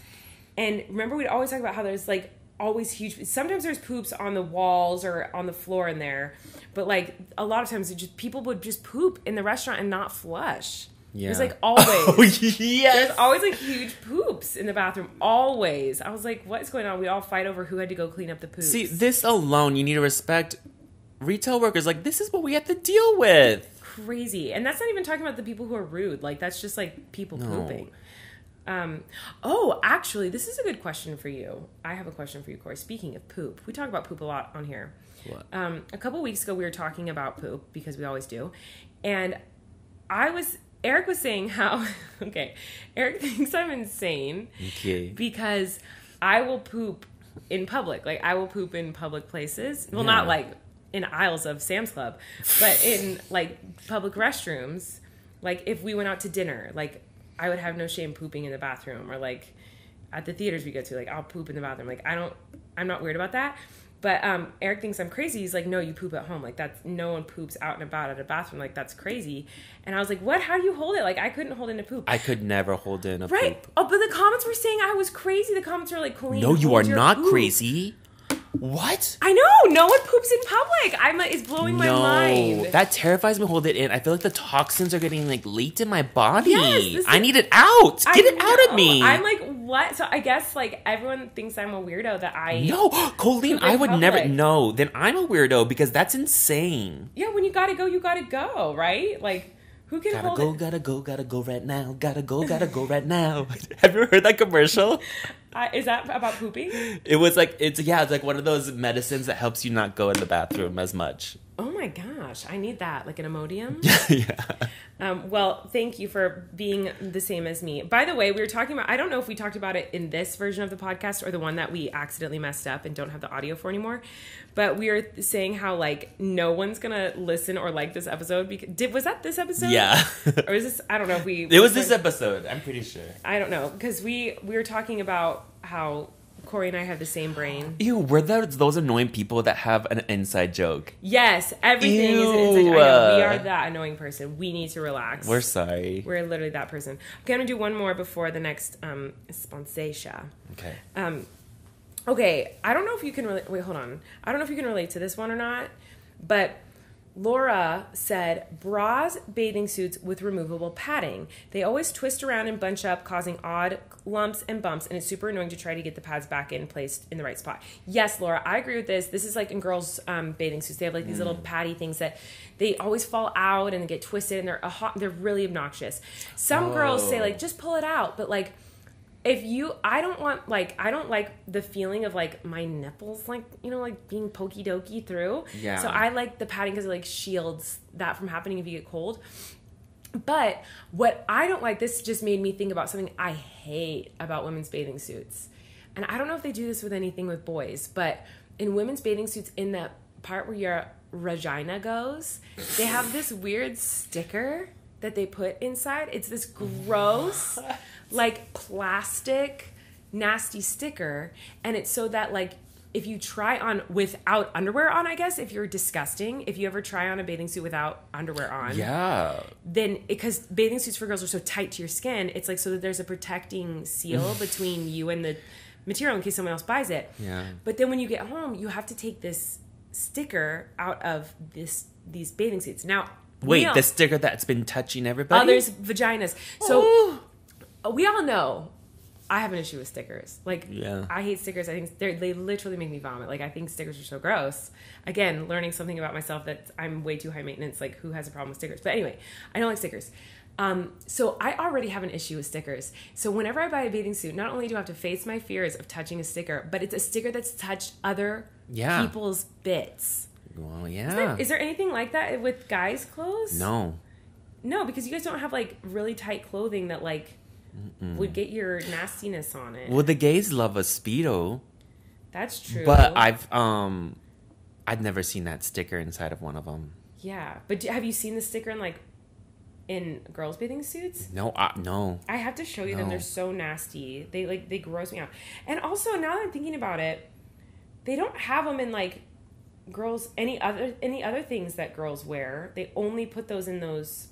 And remember, we'd always talk about how there's, like, always huge, sometimes there's poops on the walls or on the floor in there. But, like, a lot of times people would just poop in the restaurant and not flush. Yeah. There's, like, always. Oh, yes. There's always, like, huge poops in the bathroom. Always. I was like, what is going on? We all fight over who had to go clean up the poops. See, this alone, you need to respect retail workers. Like, this is what we have to deal with. Crazy. And that's not even talking about the people who are rude. Like, that's just, like, people pooping. Oh, actually, this is a good question for you. I have a question for you, Kory. Speaking of poop, we talk about poop a lot on here. What? A couple weeks ago, we were talking about poop, because we always do. And Eric was saying how, Eric thinks I'm insane because I will poop in public. Like, I will poop in public places. Well, not, like, in aisles of Sam's Club, but in, like, public restrooms. Like, if we went out to dinner, like, I would have no shame pooping in the bathroom, or, like, at the theaters we go to, like, I'll poop in the bathroom. Like, I'm not weird about that. But Eric thinks I'm crazy. He's like, no, you poop at home. Like, no one poops out and about at a bathroom. Like, that's crazy. And I was like, what? How do you hold it? Like, I couldn't hold in a poop. I could never hold in a poop. Right. Oh, but the comments were saying I was crazy. The comments were like, Colleen, no, you are not crazy. What? I know. No one poops in public. It's blowing my mind. That terrifies me. Hold it in. I feel like the toxins are getting like leaked in my body. Yes, I need it out. Get it out of me. I'm like, what? So I guess like everyone thinks I'm a weirdo that I... No, Colleen, I would never... No, then I'm a weirdo because that's insane. Yeah, when you gotta go, right? Like... Who can gotta hold go, it? Gotta go right now. Gotta go right now. Have you ever heard that commercial? Is that about pooping? It was like, it's like one of those medicines that helps you not go in the bathroom as much. Oh my gosh, I need that. Like an Imodium? Yeah. Well, thank you for being the same as me. By the way, we were talking about, I don't know if we talked about it in this version of the podcast or the one that we accidentally messed up and don't have the audio for anymore, but we were saying how like no one's going to listen or like this episode. Was that this episode? Yeah. Or is this, I don't know if we... It was this episode, I'm pretty sure. I don't know, because we were talking about how... Kory and I have the same brain. Ew, we're those annoying people that have an inside joke. Yes, everything is an inside joke. I know, we are that annoying person. We need to relax. We're sorry. We're literally that person. Okay, I'm going to do one more before the next sponsatia. Okay. Okay, I don't know if you can relate. Wait, hold on. I don't know if you can relate to this one or not, but... Laura said, bras, bathing suits with removable padding. They always twist around and bunch up, causing odd lumps and bumps, and it's super annoying to try to get the pads back in place in the right spot. Yes, Laura, I agree with this. This is like in girls' bathing suits. They have like these little patty things that they always fall out and get twisted, and they're really obnoxious. Some girls say like, just pull it out, but like, I don't like the feeling of like my nipples, like, you know, like being pokey dokey through. Yeah. So I like the padding because it like shields that from happening if you get cold. But what I don't like, this just made me think about something I hate about women's bathing suits. And I don't know if they do this with anything with boys, but in women's bathing suits, in that part where your Regina goes, they have this weird sticker that they put inside. It's this gross, like plastic, nasty sticker. And it's so that like if you try on without underwear on, I guess, if you're disgusting, if you ever try on a bathing suit without underwear on, then because bathing suits for girls are so tight to your skin, it's like so that there's a protecting seal between you and the material in case someone else buys it. Yeah. But then when you get home, you have to take this sticker out of these bathing suits. Now, wait, the sticker that's been touching everybody? Others' vaginas. So we all know I have an issue with stickers. Like, I hate stickers. I think they literally make me vomit. Like, I think stickers are so gross. Again, learning something about myself that I'm way too high maintenance. Like, who has a problem with stickers? But anyway, I don't like stickers. So I already have an issue with stickers. So whenever I buy a bathing suit, not only do I have to face my fears of touching a sticker, but it's a sticker that's touched other people's bits. Well, yeah. Is there anything like that with guys' clothes? No, because you guys don't have like really tight clothing that like would get your nastiness on it. Well, the gays love a Speedo. That's true. But I've never seen that sticker inside of one of them. Yeah, but have you seen the sticker in girls' bathing suits? No. I have to show you them. They're so nasty. They gross me out. And also, now that I'm thinking about it, they don't have them in like. Girls, any other things that girls wear, they only put those in those.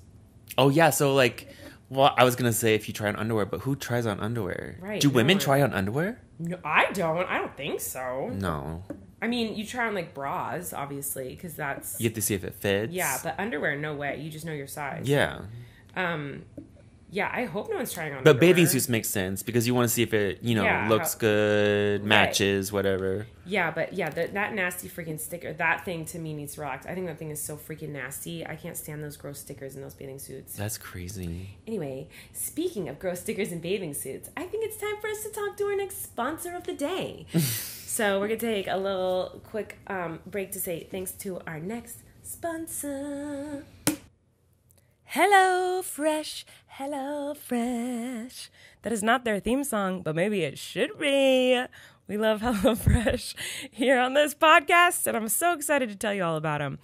Oh yeah, so like, well, I was gonna say if you try on underwear, but who tries on underwear? Right. Do women try on underwear? No, I don't. I don't think so. No. I mean, you try on like bras, obviously, because that's you have to see if it fits. Yeah, but underwear, no way. You just know your size. Yeah. Yeah, I hope no one's trying on. But bathing suits make sense because you want to see if it, looks good, matches, whatever. Yeah, but that nasty freaking sticker, that thing to me needs to relax. I think that thing is so freaking nasty. I can't stand those gross stickers in those bathing suits. That's crazy. Anyway, speaking of gross stickers and bathing suits, I think it's time for us to talk to our next sponsor of the day. So we're going to take a little quick break to say thanks to our next sponsor. HelloFresh, HelloFresh. That is not their theme song, but maybe it should be. We love HelloFresh here on this podcast, and I'm so excited to tell you all about them.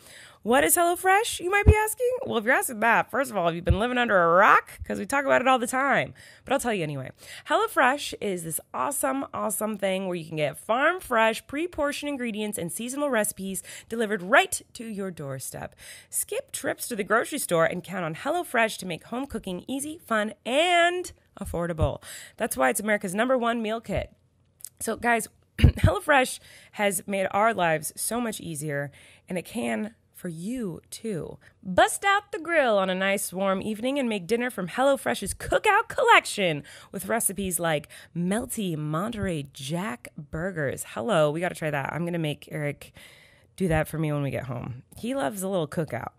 What is HelloFresh, you might be asking? Well, if you're asking that, first of all, have you been living under a rock? Because we talk about it all the time. But I'll tell you anyway. HelloFresh is this awesome, awesome thing where you can get farm-fresh, pre-portioned ingredients and seasonal recipes delivered right to your doorstep. Skip trips to the grocery store and count on HelloFresh to make home cooking easy, fun, and affordable. That's why it's America's #1 meal kit. So, guys, HelloFresh has made our lives so much easier, and it can for you, too. Bust out the grill on a nice warm evening and make dinner from HelloFresh's Cookout Collection with recipes like melty Monterey Jack burgers. Hello, we got to try that. I'm going to make Erik do that for me when we get home. He loves a little cookout.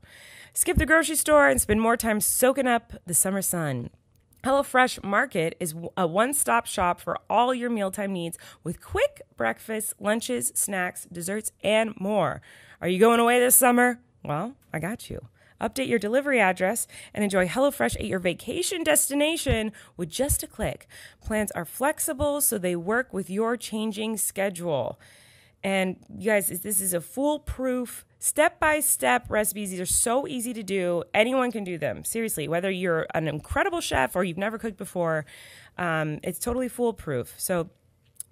Skip the grocery store and spend more time soaking up the summer sun. HelloFresh Market is a one-stop shop for all your mealtime needs with quick breakfasts, lunches, snacks, desserts, and more. Are you going away this summer? Well, I got you. Update your delivery address and enjoy HelloFresh at your vacation destination with just a click. Plans are flexible, so they work with your changing schedule. And you guys, this is a foolproof, step-by-step recipes. These are so easy to do. Anyone can do them. Seriously, whether you're an incredible chef or you've never cooked before, it's totally foolproof. So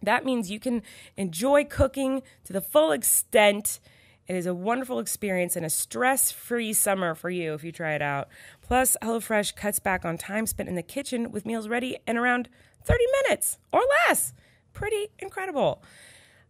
that means you can enjoy cooking to the full extent. It is a wonderful experience and a stress-free summer for you if you try it out. Plus, HelloFresh cuts back on time spent in the kitchen with meals ready in around 30 minutes or less. Pretty incredible.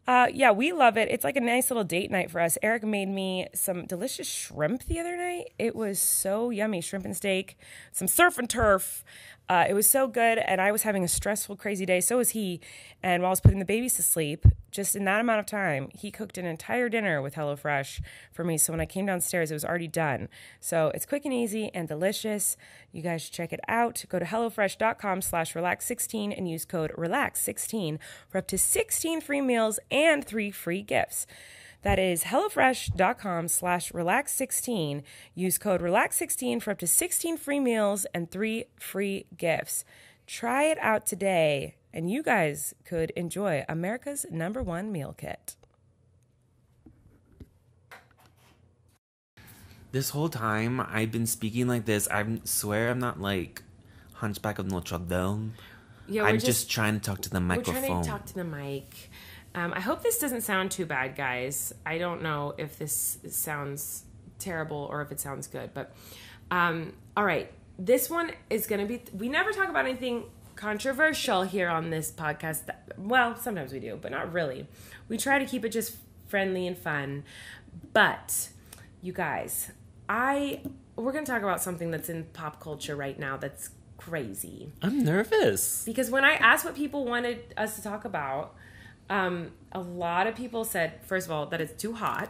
Yeah, we love it. It's like a nice little date night for us. Erik made me some delicious shrimp the other night. It was so yummy. Shrimp and steak, some surf and turf. It was so good, and I was having a stressful, crazy day. So was he. And while I was putting the babies to sleep, just in that amount of time, he cooked an entire dinner with HelloFresh for me. So when I came downstairs, it was already done. So it's quick and easy and delicious. You guys should check it out. Go to HelloFresh.com/relax16 and use code RELAX16 for up to 16 free meals and 3 free gifts. That is HelloFresh.com/relax16. Use code RELAX16 for up to 16 free meals and 3 free gifts. Try it out today, and you guys could enjoy America's #1 meal kit. This whole time, I've been speaking like this. I swear I'm not like Hunchback of Notre Dame. Yeah, I'm just trying to talk to the microphone. We're trying to talk to the mic. I hope this doesn't sound too bad, guys. I don't know if this sounds terrible or if it sounds good, but all right. This one is going to be... We never talk about anything controversial here on this podcast. Well, sometimes we do, but not really. We try to keep it just friendly and fun. But, you guys, we're going to talk about something that's in pop culture right now that's crazy. I'm nervous. Because when I asked what people wanted us to talk about... a lot of people said, first of all, that it's too hot.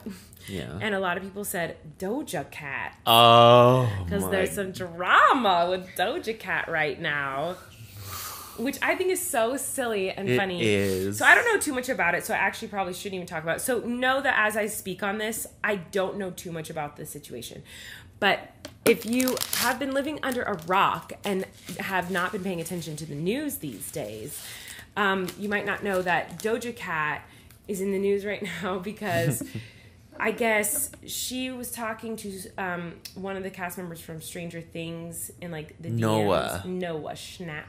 Yeah. And a lot of people said Doja Cat. Oh, because there's some drama with Doja Cat right now, which I think is so silly and funny. It is. So I don't know too much about it, so I actually probably shouldn't even talk about it. So know that as I speak on this, I don't know too much about this situation. But if you have been living under a rock and have not been paying attention to the news these days... you might not know that Doja Cat is in the news right now because I guess she was talking to one of the cast members from Stranger Things in like the DMs, Noah Schnapp,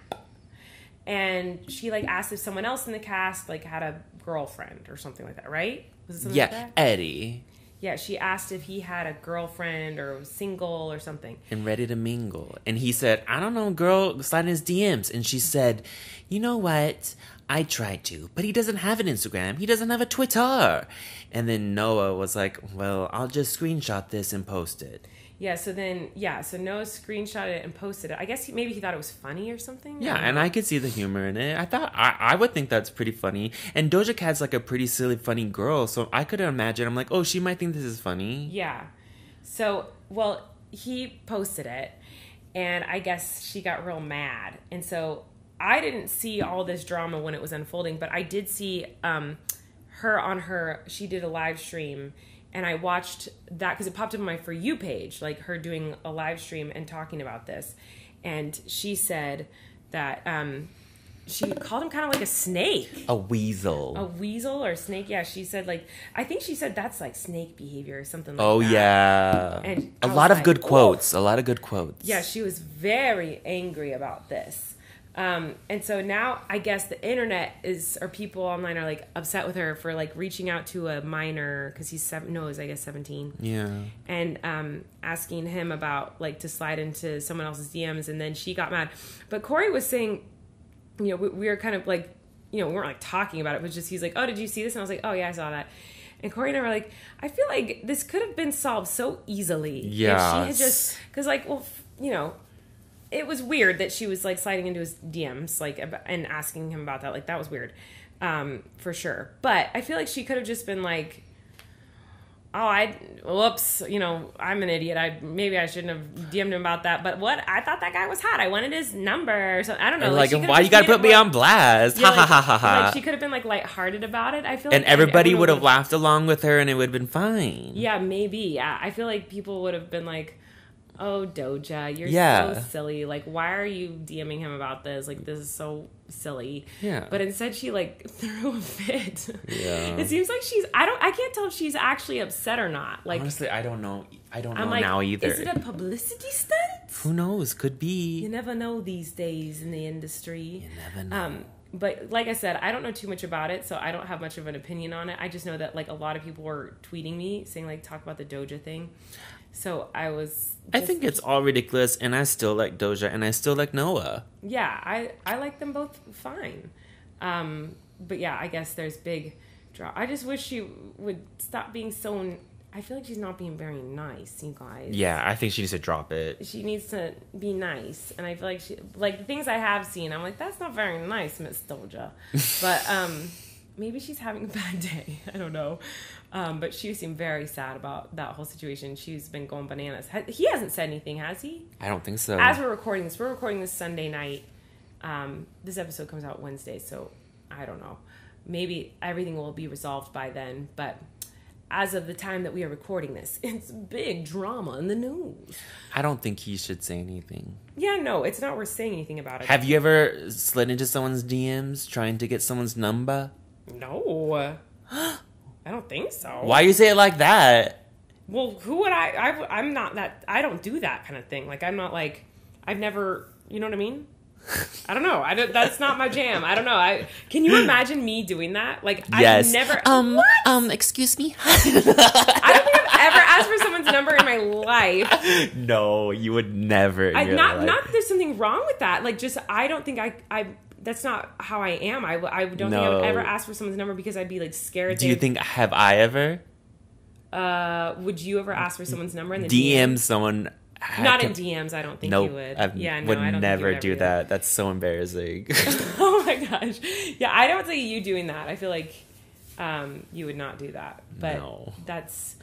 and she like asked if someone else in the cast like had a girlfriend or something like that, right? Was it something like that? Yeah, Eddie. Yeah, she asked if he had a girlfriend or was single or something. And ready to mingle. And he said, I don't know, girl, slide in his DMs. And she said, you know what? I tried to, but he doesn't have an Instagram. He doesn't have a Twitter. And then Noah was like, well, I'll just screenshot this and post it. Yeah, so Noah screenshotted it and posted it. I guess maybe he thought it was funny or something. Yeah, and I could see the humor in it. I would think that's pretty funny. And Doja Cat's like a pretty silly, funny girl, so I could imagine. I'm like, oh, she might think this is funny. Yeah. So, well, he posted it, and I guess she got real mad. And so I didn't see all this drama when it was unfolding, but I did see her on her... She did a live stream. And I watched that because it popped up on my For You page, like her doing a live stream and talking about this. And she said that she called him kind of like a snake. A weasel. A weasel or a snake. Yeah, she said like, I think she said that's like snake behavior or something like that. Oh, yeah. And a lot of good quotes. A lot of good quotes. Yeah, she was very angry about this. And so now I guess the internet is, or people online are like upset with her for like reaching out to a minor because he's 17. Yeah. And asking him about like to slide into someone else's DMs, and then she got mad. But Kory was saying, you know, we were kind of like you know, we weren't like talking about it, but just he's like, oh, did you see this? And I was like, oh yeah, I saw that. And Kory and I were like, I feel like this could have been solved so easily. Yeah. If she had just, because like, well, you know, it was weird that she was like sliding into his DMs, like, and asking him about that. Like, that was weird, for sure. But I feel like she could have just been like, oh, whoops, you know, I'm an idiot. Maybe I shouldn't have DM'd him about that. But what? I thought that guy was hot. I wanted his number. So I don't know. Like why you got to put me on blast? Yeah, ha. Like, she could have been like lighthearted about it. I feel like everybody would have laughed along with her and it would have been fine. Yeah, maybe. Yeah. I feel like people would have been like, oh, Doja, you're so silly. Like, why are you DMing him about this? Like, this is so silly. Yeah. But instead she, like, threw a fit. Yeah. It seems like she's... I can't tell if she's actually upset or not. Like, honestly, I don't know. I don't know now either. Is it a publicity stunt? Who knows? Could be. You never know these days in the industry. You never know. But like I said, I don't know too much about it, so I don't have much of an opinion on it. I just know that, like, a lot of people were tweeting me saying, like, talk about the Doja thing. So I was... I think it's all ridiculous, and I still like Doja, and I still like Noah. Yeah, I like them both fine. But yeah, I guess there's big draw. I just wish she would stop being so... I feel like she's not being very nice, you guys. Yeah, I think she needs to drop it. She needs to be nice. And I feel like she... Like, the things I have seen, I'm like, that's not very nice, Miss Doja. But maybe she's having a bad day. I don't know. But she seemed very sad about that whole situation. She's been going bananas. He hasn't said anything, has he? I don't think so. As we're recording this Sunday night. This episode comes out Wednesday, so I don't know. Maybe everything will be resolved by then, but as of the time that we are recording this, it's big drama in the news. I don't think he should say anything. Yeah, no, it's not worth saying anything about it. Have you ever slid into someone's DMs trying to get someone's number? No. I don't think so. Why you say it like that? Well, who would I'm not that... I don't do that kind of thing. Like, I'm not like... I've never... You know what I mean? I don't know. That's not my jam. I don't know. Can you imagine me doing that? Like, yes. I've never... What? Excuse me? I don't think I've ever asked for someone's number in my life. No, you would never. Not that there's something wrong with that. Like, just... I don't think that's not how I am. I don't think I would ever ask for someone's number because I'd be, like, scared. Do you think... Have I ever? Would you ever ask for someone's number? And then DM someone... Not in DMs, I don't think you would. I would never do that. That's so embarrassing. Oh, my gosh. Yeah, I don't see you doing that. I feel like you would not do that. But that's...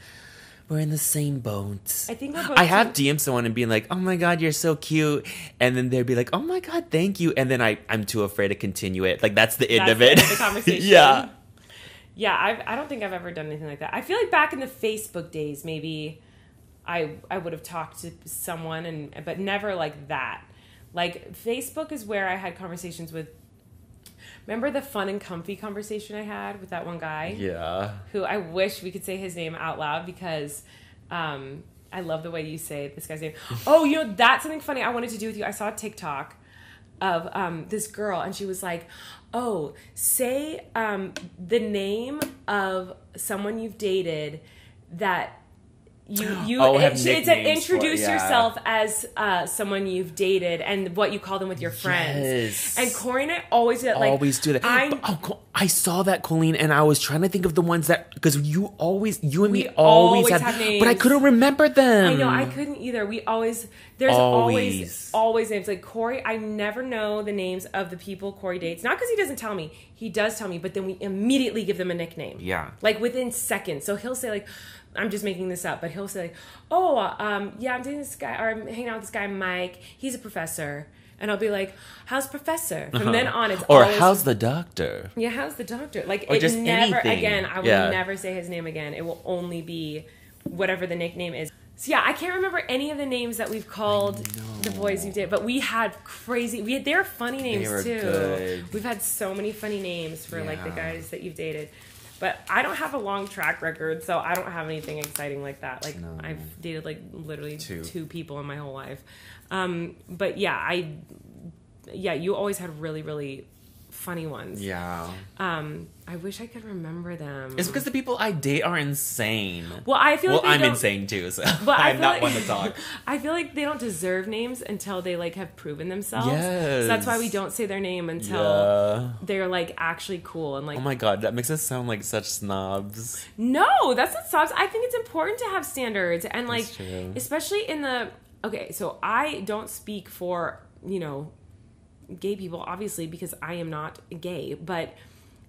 We're in the same boat. I think we're both. I have DM'd someone and being like, oh my God, you're so cute. And then they'd be like, oh my God, thank you. And then I'm too afraid to continue it. Like, that's the end of it. That's the conversation. Yeah. Yeah, I don't think I've ever done anything like that. I feel like back in the Facebook days, maybe I would have talked to someone, but never like that. Like, Facebook is where I had conversations with... Remember the fun and comfy conversation I had with that one guy? Yeah. Who I wish we could say his name out loud because I love the way you say this guy's name. Oh, you know, that's something funny I wanted to do with you. I saw a TikTok of this girl, and she was like, oh, say the name of someone you've dated that... it's an introduce yourself as someone you've dated and what you call them with your friends. Yes. And Kory and I always do that. Like, always do that. I saw that, Colleen, and I was trying to think of the ones that, because you and me always have names. But I couldn't remember them. I know, I couldn't either. There's always names. Like Kory, I never know the names of the people Kory dates. Not because he doesn't tell me. He does tell me, but then we immediately give them a nickname. Yeah. Like within seconds. So he'll say like, I'm just making this up, but he'll say like, oh, yeah, I'm dating this guy, or I'm hanging out with this guy, Mike. He's a professor. And I'll be like, how's professor? From then on, it's always... Or how's the doctor? Yeah, how's the doctor? Like, or it just never... Anything. Again, I will never say his name again. It will only be whatever the nickname is. So yeah, I can't remember any of the names that we've called the boys you did. But we had crazy... They're funny names, too. Good. We've had so many funny names for like the guys that you've dated. But I don't have a long track record, so I don't have anything exciting like that. Like, no. I've dated, like, literally two people in my whole life. But, yeah, you always had really, really funny ones. Yeah. I wish I could remember them. It's because the people I date are insane. Well, I feel like I'm insane too, so I'm not one to talk. I feel like they don't deserve names until they like have proven themselves. Yes. So that's why we don't say their name until they're like actually cool and like. Oh my god, that makes us sound like such snobs. No, that's not snobs. I think it's important to have standards and like, especially in the. Okay, so I don't speak for, you know, gay people, obviously, because I am not gay, but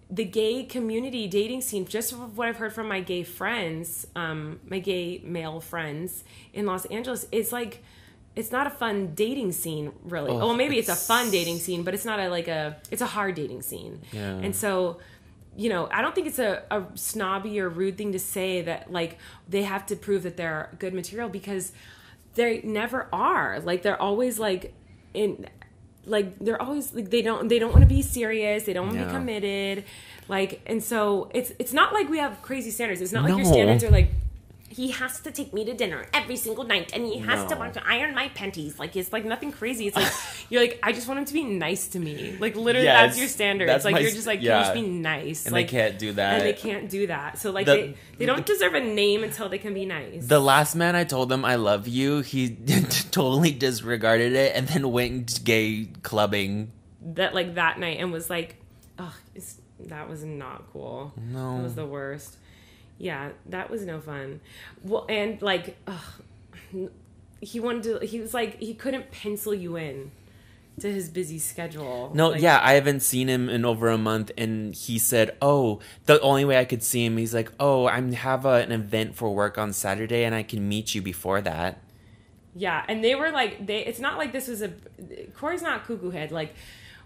the gay community dating scene, just what I've heard from my gay friends, my gay male friends in Los Angeles, it's like, it's not a fun dating scene, really. Oh, well, maybe it's a fun dating scene, but it's not a, like a, it's a hard dating scene. Yeah. And so, you know, I don't think it's a snobby or rude thing to say that, like, they have to prove that they're good material because... They never are. Like they're always like in like they're always like they don't want to be serious, they don't want to be committed. Like and so it's not like we have crazy standards. It's not like your standards are like he has to take me to dinner every single night and he has to want to iron my panties. Like it's like nothing crazy. It's like you're like I just want him to be nice to me. Like literally that's your standards. That's like you're just like can you just be nice. And like, they can't do that. And they can't do that. So like they don't deserve a name until they can be nice. The last man I told them I love you, he totally disregarded it and then went gay clubbing. That night and was like, "Ugh, that was not cool." No. That was the worst. Yeah, that was no fun. Well, and like, he was like, he couldn't pencil you in to his busy schedule. No, like, I haven't seen him in over a month. And he said, the only way I could see him, he's like, I have an event for work on Saturday and I can meet you before that. Yeah, and they were like, it's not like this was Kory's not cuckoo head. Like,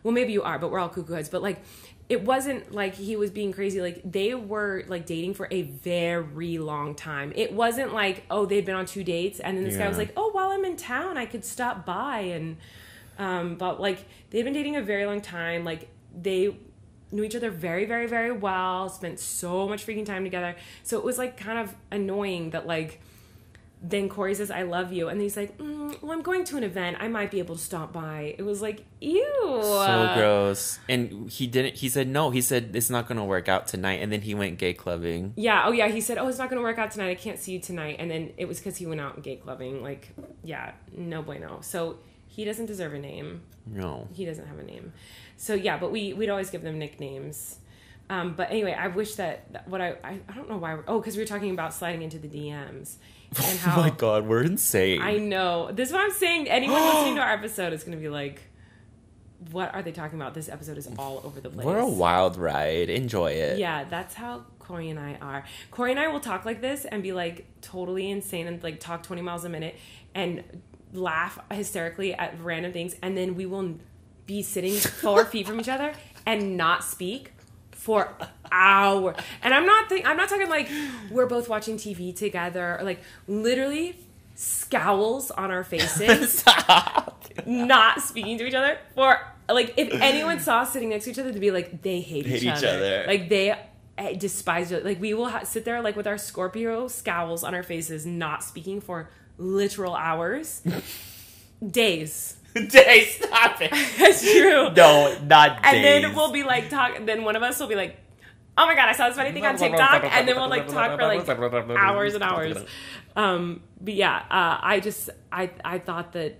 well, maybe you are, but we're all cuckoo heads. But like, it wasn't like he was being crazy. Like they were like dating for a very long time. It wasn't like, they'd been on 2 dates. And then this guy was like, while I'm in town, I could stop by. And, but like they've been dating a very long time. Like they knew each other very, very, very well. Spent so much freaking time together. So it was like kind of annoying that like, then Kory says, I love you. And he's like, well, I'm going to an event. I might be able to stop by. It was like, ew. So gross. And he said, no, he said, it's not going to work out tonight. And then he went gay clubbing. Yeah. Oh, yeah. He said, it's not going to work out tonight. I can't see you tonight. And then it was because he went out gay clubbing. Like, yeah, no bueno. So he doesn't deserve a name. No. He doesn't have a name. So, yeah, but we'd always give them nicknames. But anyway, I wish that what I don't know why. Because we were talking about sliding into the DMs. And how, oh my god, we're insane. I know. This is what I'm saying. Anyone listening to our episode is going to be like, what are they talking about? This episode is all over the place. We're a wild ride. Enjoy it. Yeah, that's how Kory and I are. Kory and I will talk like this and be like totally insane and like talk 20 miles a minute and laugh hysterically at random things. And then we will be sitting 4 feet from each other and not speak. For hours. And I'm not talking like we're both watching TV together. Or like literally scowls on our faces. Not speaking to each other. For like if anyone saw us sitting next to each other, they'd be like they hate each other. Like they despise each other. Like we will sit there like with our Scorpio scowls on our faces, not speaking for literal hours. Days. Days, stop it. That's true. No, not days. And then we'll be like then one of us will be like, oh my god, I saw this funny thing on TikTok, and then we'll like talk for like hours and hours. But yeah, I thought that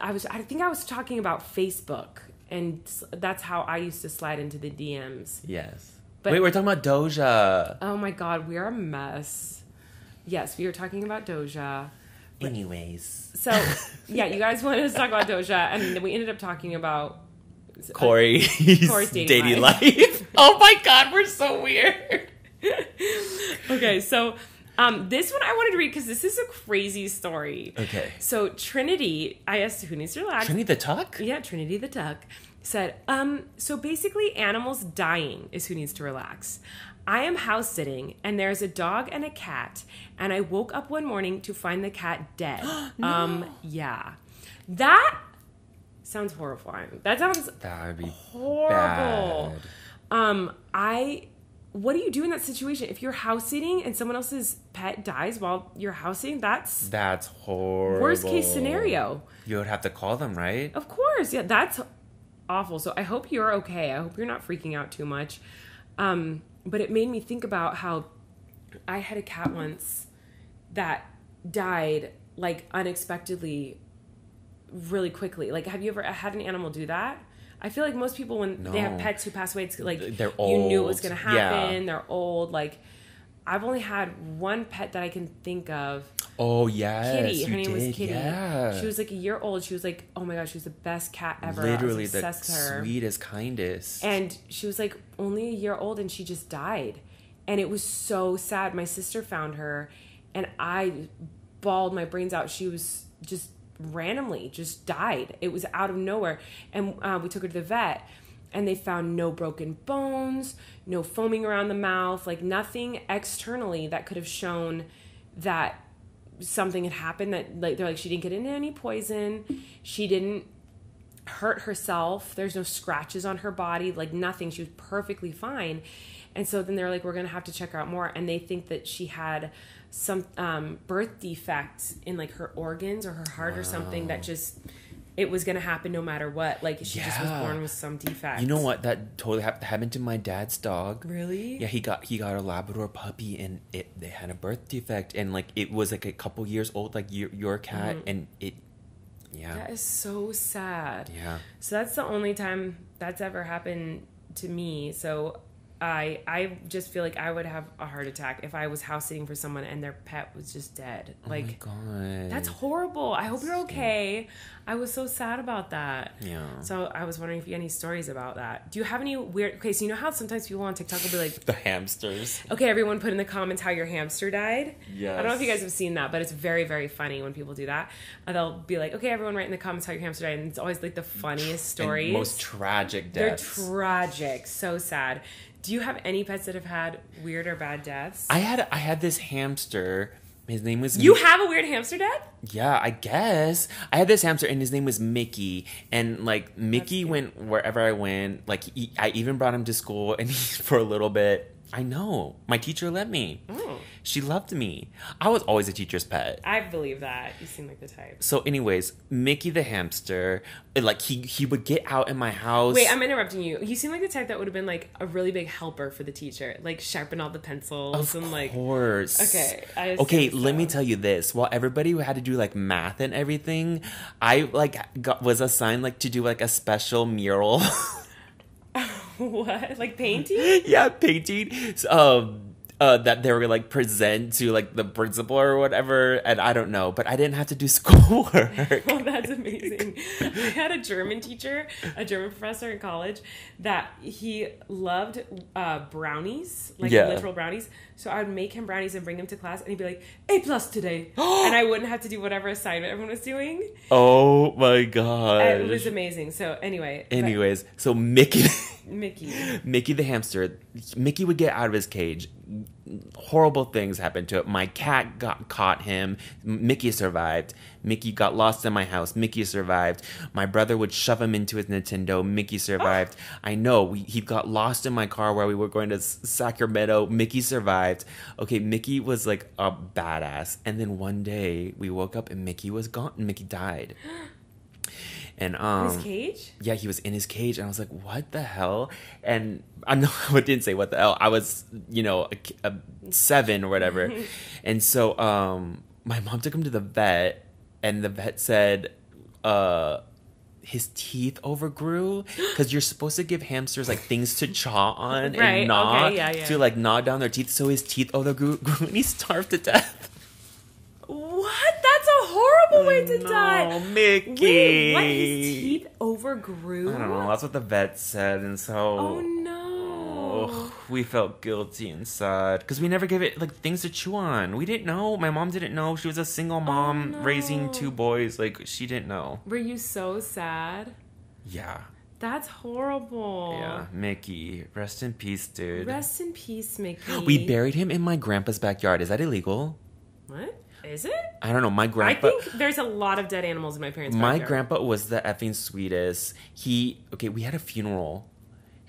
I think I was talking about Facebook, and that's how I used to slide into the DMs. Yes. But, wait, we're talking about Doja. Oh my god, we're a mess. Yes, we were talking about Doja. Anyways. So, yeah, you guys wanted us to talk about Doja, and we ended up talking about... Kory's dating life. Oh, my God, we're so weird. Okay, so this one I wanted to read because this is a crazy story. Okay. So, Trinity, I asked who needs to relax. Trinity the Tuck? Yeah, Trinity the Tuck said, so basically animals dying is who needs to relax. I am house sitting and there's a dog and a cat and I woke up one morning to find the cat dead. No. Yeah. That sounds horrifying. That would be horrible. Bad. What do you do in that situation? If you're house sitting and someone else's pet dies while you're house sitting, that's horrible. Worst case scenario. You would have to call them, right? Of course. Yeah, that's awful. So I hope you're okay. I hope you're not freaking out too much. But it made me think about how I had a cat once that died like unexpectedly really quickly. Like, have you ever had an animal do that? I feel like most people, when they have pets who pass away, it's like they're old. You knew it was going to happen. Yeah. They're old. Like, I've only had one pet that I can think of. Oh, yes. Kitty. Her name was Kitty. Yeah. She was like a year old. She was like, oh my God, she was the best cat ever. Literally the sweetest, kindest. And she was like only a year old and she just died. And it was so sad. My sister found her and I bawled my brains out. She was just randomly just died. It was out of nowhere. And we took her to the vet and they found no broken bones, no foaming around the mouth, like nothing externally that could have shown that something had happened. That like they're like, she didn't get into any poison. She didn't hurt herself. There's no scratches on her body, like nothing. She was perfectly fine. And so then they're like, we're going to have to check her out more. And they think that she had some birth defects in like her organs or her heart or something that just, it was going to happen no matter what. Like she just was born with some defect. You know what? That totally happened to my dad's dog. Really? Yeah. He got a Labrador puppy and they had a birth defect and like, it was like a couple years old, like your cat. Mm-hmm. And it, yeah. That is so sad. Yeah. So that's the only time that's ever happened to me. So I just feel like I would have a heart attack if I was house sitting for someone and their pet was just dead. Like, oh my God. That's horrible. I hope you're okay. I was so sad about that. Yeah. So I was wondering if you had any stories about that. Do you have any weird... Okay, so you know how sometimes people on TikTok will be like... The hamsters. Okay, everyone put in the comments how your hamster died. Yes. I don't know if you guys have seen that, but it's very, very funny when people do that. They'll be like, okay, everyone write in the comments how your hamster died. And it's always like the funniest stories. And most tragic deaths. They're tragic. So sad. Do you have any pets that have had weird or bad deaths? I had this hamster. His name was... You have a weird hamster death? Yeah, I guess. I had this hamster and his name was Mickey. And like Mickey went wherever I went. Like I even brought him to school and for a little bit. I know. My teacher let me. Oh. She loved me. I was always a teacher's pet. I believe that. You seem like the type. So anyways, Mickey the hamster, like he would get out in my house. Wait, I'm interrupting you. You seem like the type that would have been like a really big helper for the teacher. Like sharpen all the pencils of and like... Of course. Okay. Let me tell you this. While everybody had to do like math and everything, I like was assigned like to do like a special mural. What? Like painting? Yeah, painting. That they were like present to like the principal or whatever, and I don't know, but I didn't have to do schoolwork. Oh, that's amazing. I had a German teacher, a German professor in college, that he loved brownies, like literal brownies. So I would make him brownies and bring him to class, and he'd be like, A+ today, and I wouldn't have to do whatever assignment everyone was doing. Oh my God, it was amazing. So anyways, so Mickey the hamster. Mickey would get out of his cage. Horrible things happened to it. My cat caught him. Mickey survived. Mickey got lost in my house. Mickey survived. My brother would shove him into his Nintendo. Mickey survived. Oh. I know. He got lost in my car where we were going to Sacramento. Mickey survived. Okay, Mickey was like a badass. And then one day we woke up and Mickey was gone. Mickey died. And his cage? Yeah, he was in his cage, and I was like, "What the hell?" And I didn't say what the hell. I was, a 7 or whatever. And so my mom took him to the vet, and the vet said, his teeth overgrew, because you're supposed to give hamsters like things to chaw on and gnaw to like gnaw down their teeth. So his teeth overgrew, and he starved to death. What? That's a horrible way to die. Oh, Mickey. Wait, what? His teeth overgrew? I don't know. That's what the vet said. And so... Oh, no. Oh, we felt guilty and sad. Because we never gave it, like, things to chew on. We didn't know. My mom didn't know. She was a single mom raising 2 boys. Like, she didn't know. Were you so sad? Yeah. That's horrible. Yeah, Mickey. Rest in peace, dude. Rest in peace, Mickey. We buried him in my grandpa's backyard. Is that illegal? What? Is it? I don't know. My grandpa... I think there's a lot of dead animals in my parents' backyard. My grandpa was the effing sweetest. We had a funeral.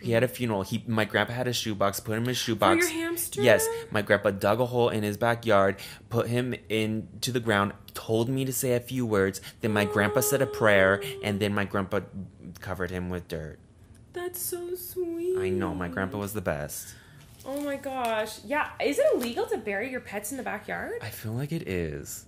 He had a funeral. My grandpa had a shoebox. Put him in a shoebox. For your hamster? Yes. My grandpa dug a hole in his backyard, put him into the ground, told me to say a few words, then my grandpa said a prayer, and then my grandpa covered him with dirt. That's so sweet. I know, my grandpa was the best. Oh my gosh. Yeah, is it illegal to bury your pets in the backyard? I feel like it is.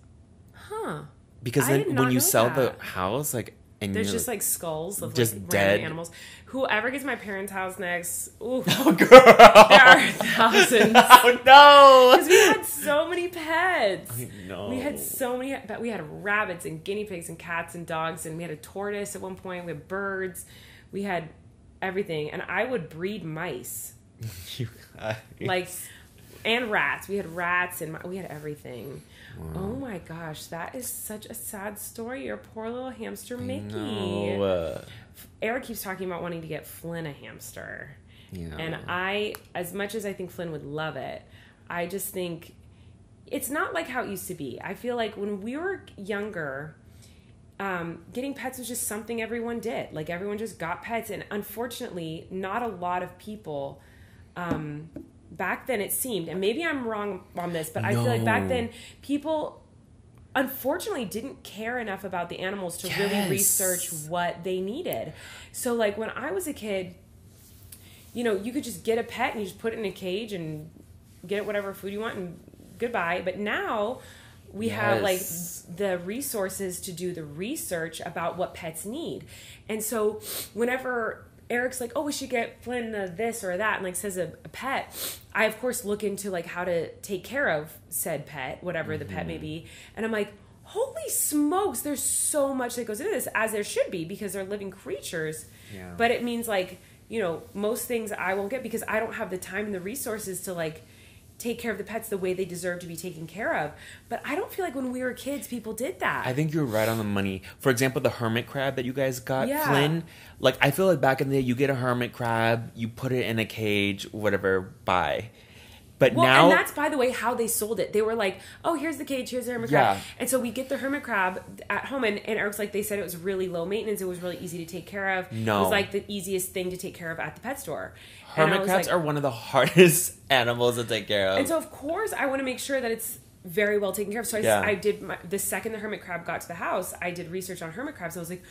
Huh. Because then when you sell the house, like, and there's just like skulls of just like, dead animals. Whoever gets my parents' house next, ooh, oh, girl, there are thousands. Oh no! Because we had so many pets. I know. We had so many. But we had rabbits and guinea pigs and cats and dogs, and we had a tortoise at one point. We had birds. We had everything, and I would breed mice. You guys. Like, and rats. We had rats, and we had everything. Wow. Oh my gosh, that is such a sad story. Your poor little hamster Mickey. No. Eric keeps talking about wanting to get Flynn a hamster. Yeah. And I, as much as I think Flynn would love it, I just think it's not like how it used to be. I feel like when we were younger, getting pets was just something everyone did. Like, everyone just got pets. And unfortunately, not a lot of people... back then it seemed, and maybe I'm wrong on this, but I feel like back then people unfortunately didn't care enough about the animals to really research what they needed. So like when I was a kid, you know, you could just get a pet and you just put it in a cage and get it whatever food you want and goodbye. But now we have like the resources to do the research about what pets need. And so whenever Eric's like, oh, we should get Flynn this or that, and like says a pet, I of course look into like how to take care of said pet, whatever the pet may be, and I'm like, holy smokes, there's so much that goes into this, as there should be, because they're living creatures. Yeah. But it means like, you know, most things I won't get because I don't have the time and the resources to like take care of the pets the way they deserve to be taken care of. But I don't feel like when we were kids, people did that. I think you're right on the money. For example, the hermit crab that you guys got, Flynn. Like, I feel like back in the day, you get a hermit crab, you put it in a cage, whatever, bye. But now... And that's, by the way, how they sold it. They were like, oh, here's the cage, here's the hermit crab. And so we get the hermit crab at home, and Eric's like, they said it was really low maintenance, it was really easy to take care of. No. It was like the easiest thing to take care of at the pet store. Hermit crabs are one of the hardest animals to take care of. And so, of course, I want to make sure that it's very well taken care of. So I did... the second the hermit crab got to the house, I did research on hermit crabs. I was like...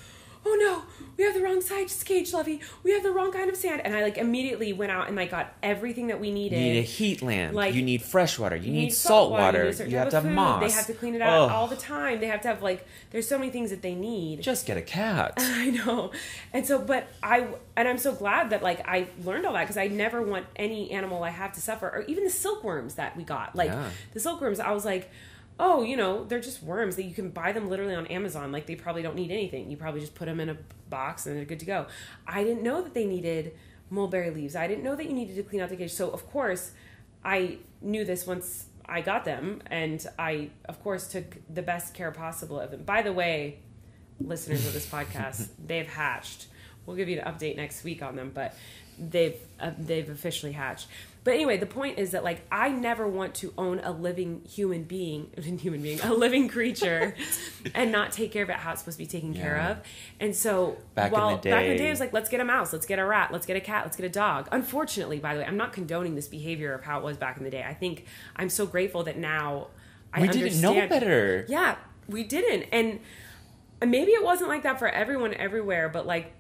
oh no, we have the wrong size cage, Lovey. We have the wrong kind of sand. And I like immediately went out and like got everything that we needed. You need a heat lamp. Like, you need fresh water. You need salt water. You have to have moss. They have to clean it out all the time. They have to have like, there's so many things that they need. Just get a cat. I know. And so, but I'm so glad that like I learned all that, because I never want any animal I have to suffer. Or even the silkworms that we got. Like the silkworms, I was like, oh, you know, they're just worms that you can buy them literally on Amazon. Like, they probably don't need anything. You probably just put them in a box and they're good to go. I didn't know that they needed mulberry leaves. I didn't know that you needed to clean out the cage. So, of course, I knew this once I got them. And I, of course, took the best care possible of them. By the way, listeners of this podcast, they've hatched. We'll give you an update next week on them. But they've officially hatched. But anyway, the point is that, like, I never want to own a living a living creature, and not take care of it how it's supposed to be taken care of. And so, back in the day, it was like, let's get a mouse, let's get a rat, let's get a cat, let's get a dog. Unfortunately, by the way, I'm not condoning this behavior of how it was back in the day. I think I'm so grateful that now I understand. We didn't know better. Yeah, we didn't. And maybe it wasn't like that for everyone everywhere, but, like,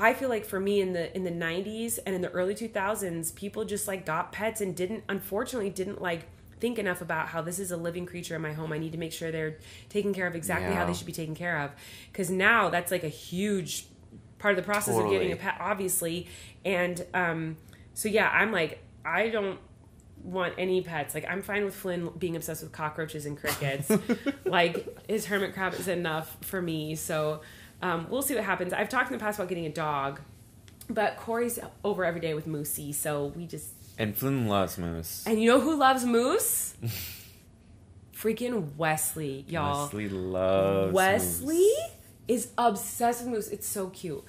I feel like for me in the 90s and in the early 2000s, people just like got pets and unfortunately didn't like think enough about how this is a living creature in my home. I need to make sure they're taken care of exactly how they should be taken care of. Because now that's like a huge part of the process of getting a pet, obviously. And so, yeah, I'm like, I don't want any pets. Like, I'm fine with Flynn being obsessed with cockroaches and crickets. Like, his hermit crab is enough for me. So... we'll see what happens. I've talked in the past about getting a dog, but Corey's over every day with Moosey, so we just... And Flynn loves Moose. And you know who loves Moose? Freaking Wesley, y'all. Wesley loves Moose. Wesley is obsessed with Moose. It's so cute.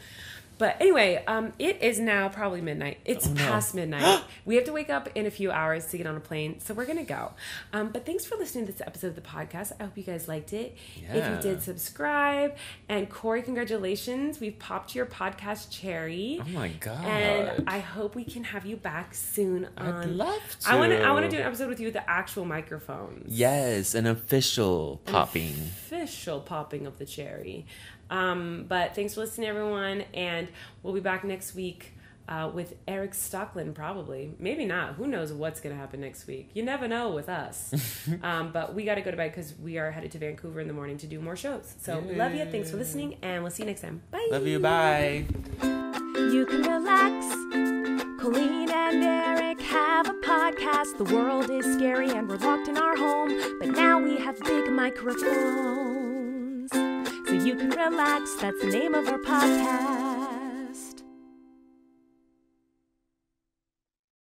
But anyway, it is now probably midnight. It's past midnight. We have to wake up in a few hours to get on a plane, so we're going to go. But thanks for listening to this episode of the podcast. I hope you guys liked it. Yeah. If you did, subscribe. And Kory, congratulations. We've popped your podcast cherry. Oh, my God. And I hope we can have you back soon. I'd love to. I want to do an episode with you with the actual microphones. Yes, an official popping of the cherry. But thanks for listening, everyone, and we'll be back next week with Erik Stocklin, probably. Maybe not. Who knows what's going to happen next week? You never know with us. But we got to go to bed because we are headed to Vancouver in the morning to do more shows. So love you. Thanks for listening, and we'll see you next time. Bye. Love you. Bye. You can relax. Colleen and Erik have a podcast. The world is scary, and we're locked in our home. But now we have big microphones. You can relax, that's the name of our podcast.